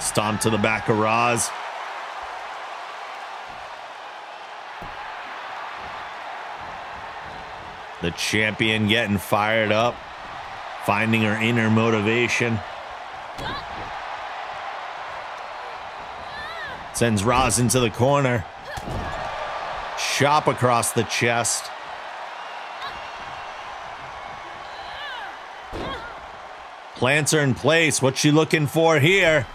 Stomp to the back of Rozz. The champion getting fired up. Finding her inner motivation. Sends Rozz into the corner. Chop across the chest. Plants her in place. What's she looking for here?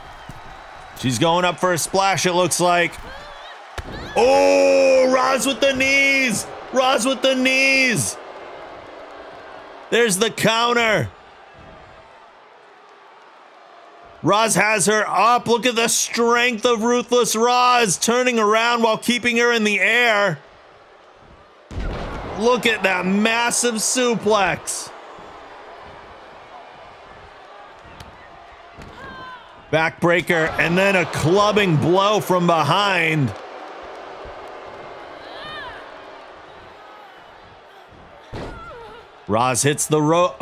She's going up for a splash, it looks like. Oh, Rozz with the knees. Rozz with the knees. There's the counter. Rozz has her up. Look at the strength of Ruthless Rozz turning around while keeping her in the air. Look at that massive suplex. Backbreaker and then a clubbing blow from behind. Rozz hits the rope.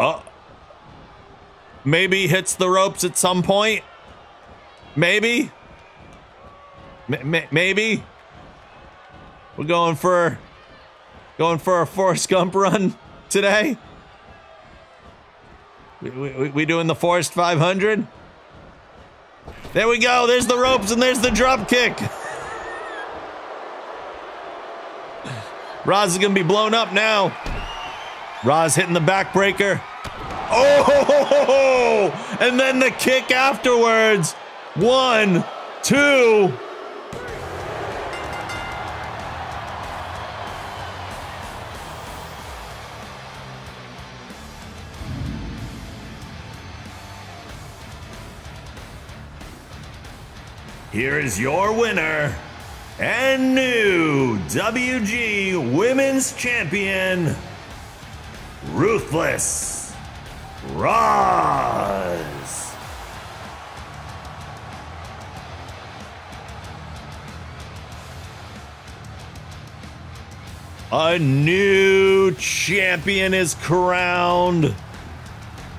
Maybe hits the ropes at some point. Maybe. Maybe. We're going for a Forrest Gump run today. We doing the Forrest 500. There we go. There's the ropes and there's the drop kick. Rozz is gonna be blown up now. Rozz hitting the backbreaker. Oh, and then the kick afterwards. 1, 2. Here is your winner and new WG Women's Champion, Ruthless Rozz. A new champion is crowned.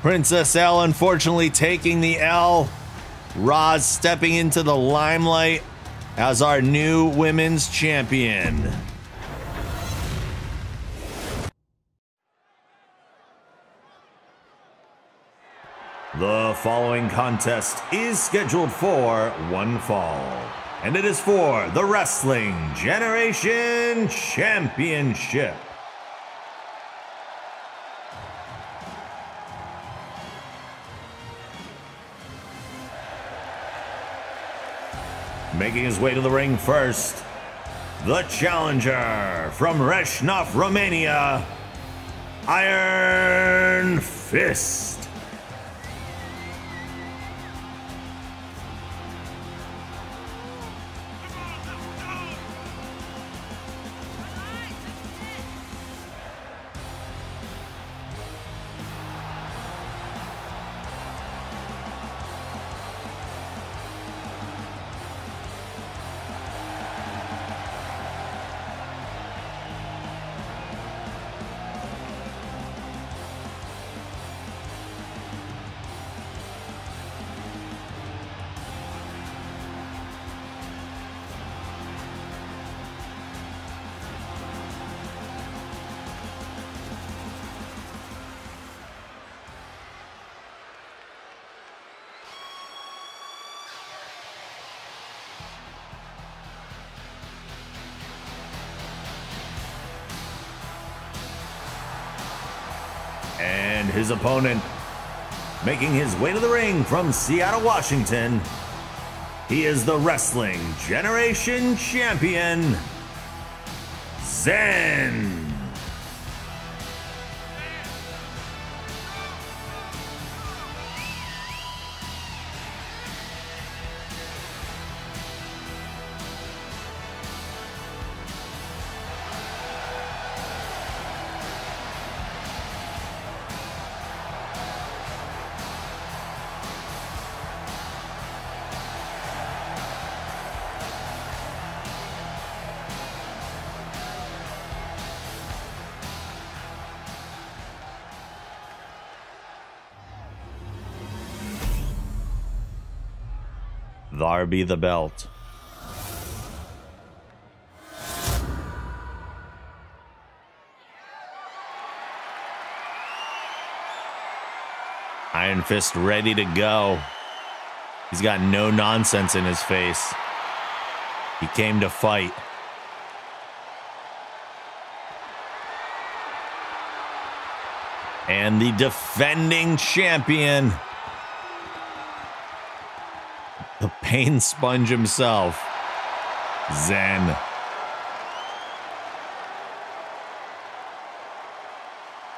Princess L unfortunately taking the L. Rozz stepping into the limelight as our new women's champion. The following contest is scheduled for one fall, and it is for the Wrestling Generation Championship. Making his way to the ring first, the challenger from Reșnov, Romania, Iron Fist. And his opponent, making his way to the ring from Seattle, Washington, he is the Wrestling Generation Champion, Zen. Be the belt. Iron Fist ready to go. He's got no nonsense in his face. He came to fight. And the defending champion, the pain sponge himself, Zen.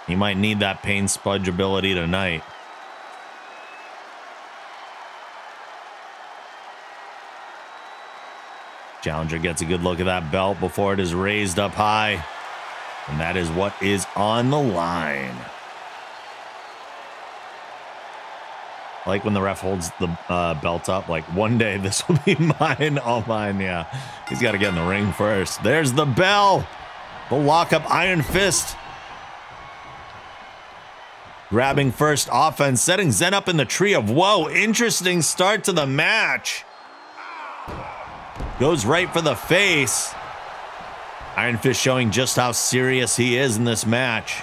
He might need that pain sponge ability tonight. Challenger gets a good look at that belt before it is raised up high. And that is what is on the line. Like when the ref holds the belt up, like, one day this will be mine, all mine, yeah. He's got to get in the ring first. There's the bell. The lockup Iron Fist. Grabbing first offense, setting Zen up in the tree of woe. Interesting start to the match. Goes right for the face. Iron Fist showing just how serious he is in this match.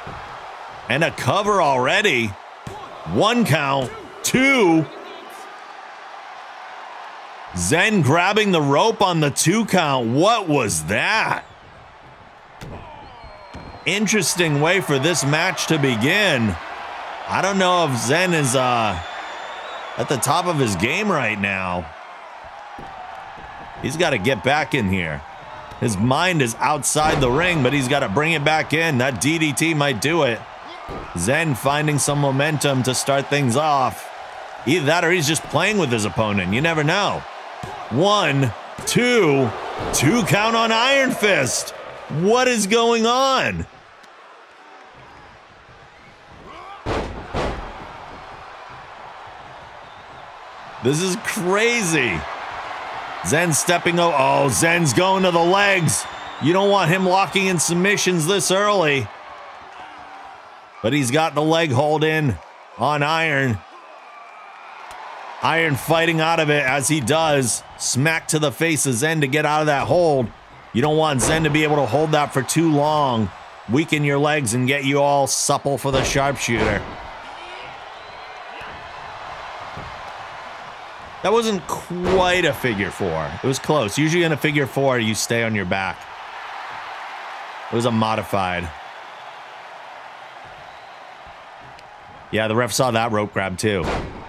And a cover already. One count, two. Zen grabbing the rope on the two count. What was that? Interesting way for this match to begin. I don't know if Zen is at the top of his game right now. He's got to get back in here. His mind is outside the ring, but he's got to bring it back in. That DDT might do it. Zen finding some momentum to start things off. Either that or he's just playing with his opponent. You never know. One, two, two count on Iron Fist. What is going on? This is crazy. Zen stepping over. Oh, Zen's going to the legs. You don't want him locking in submissions this early. But he's got the leg hold in on Iron. Iron fighting out of it as he does. Smack to the face of Zen to get out of that hold. You don't want Zen to be able to hold that for too long. Weaken your legs and get you all supple for the sharpshooter. That wasn't quite a figure four. It was close. Usually in a figure four, you stay on your back. It was a modified. Yeah, the ref saw that rope grab too.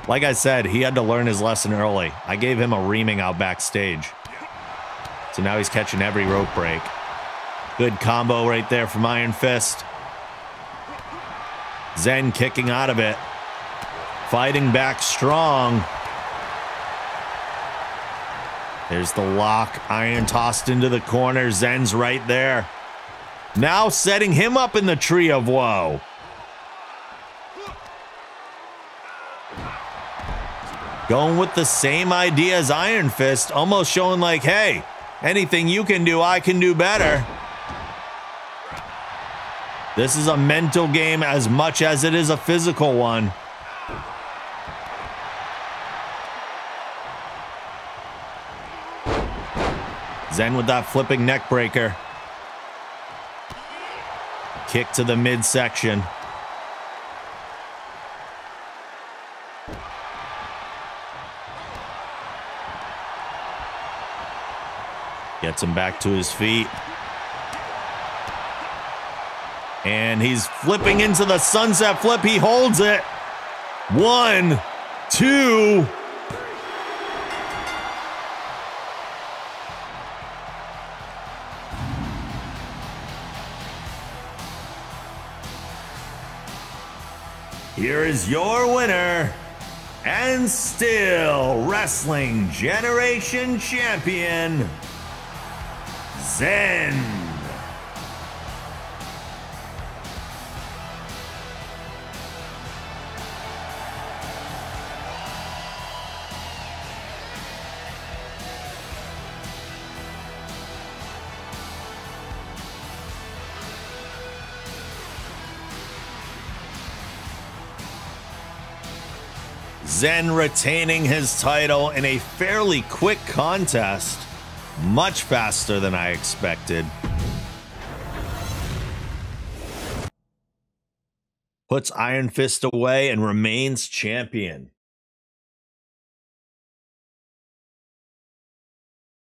Like I said, he had to learn his lesson early. I gave him a reaming out backstage. So now he's catching every rope break. Good combo right there from Iron Fist. Zen kicking out of it. Fighting back strong. There's the lock. Iron tossed into the corner. Zen's right there. Now setting him up in the tree of woe. Going with the same idea as Iron Fist. Almost showing like, hey, anything you can do, I can do better. This is a mental game as much as it is a physical one. Zen with that flipping neck breaker. Kick to the midsection. Gets him back to his feet. And he's flipping into the sunset flip. He holds it. One, two. Here is your winner, and still Wrestling Generation Champion, Zen. Zen retaining his title in a fairly quick contest, much faster than I expected. Puts Iron Fist away and remains champion.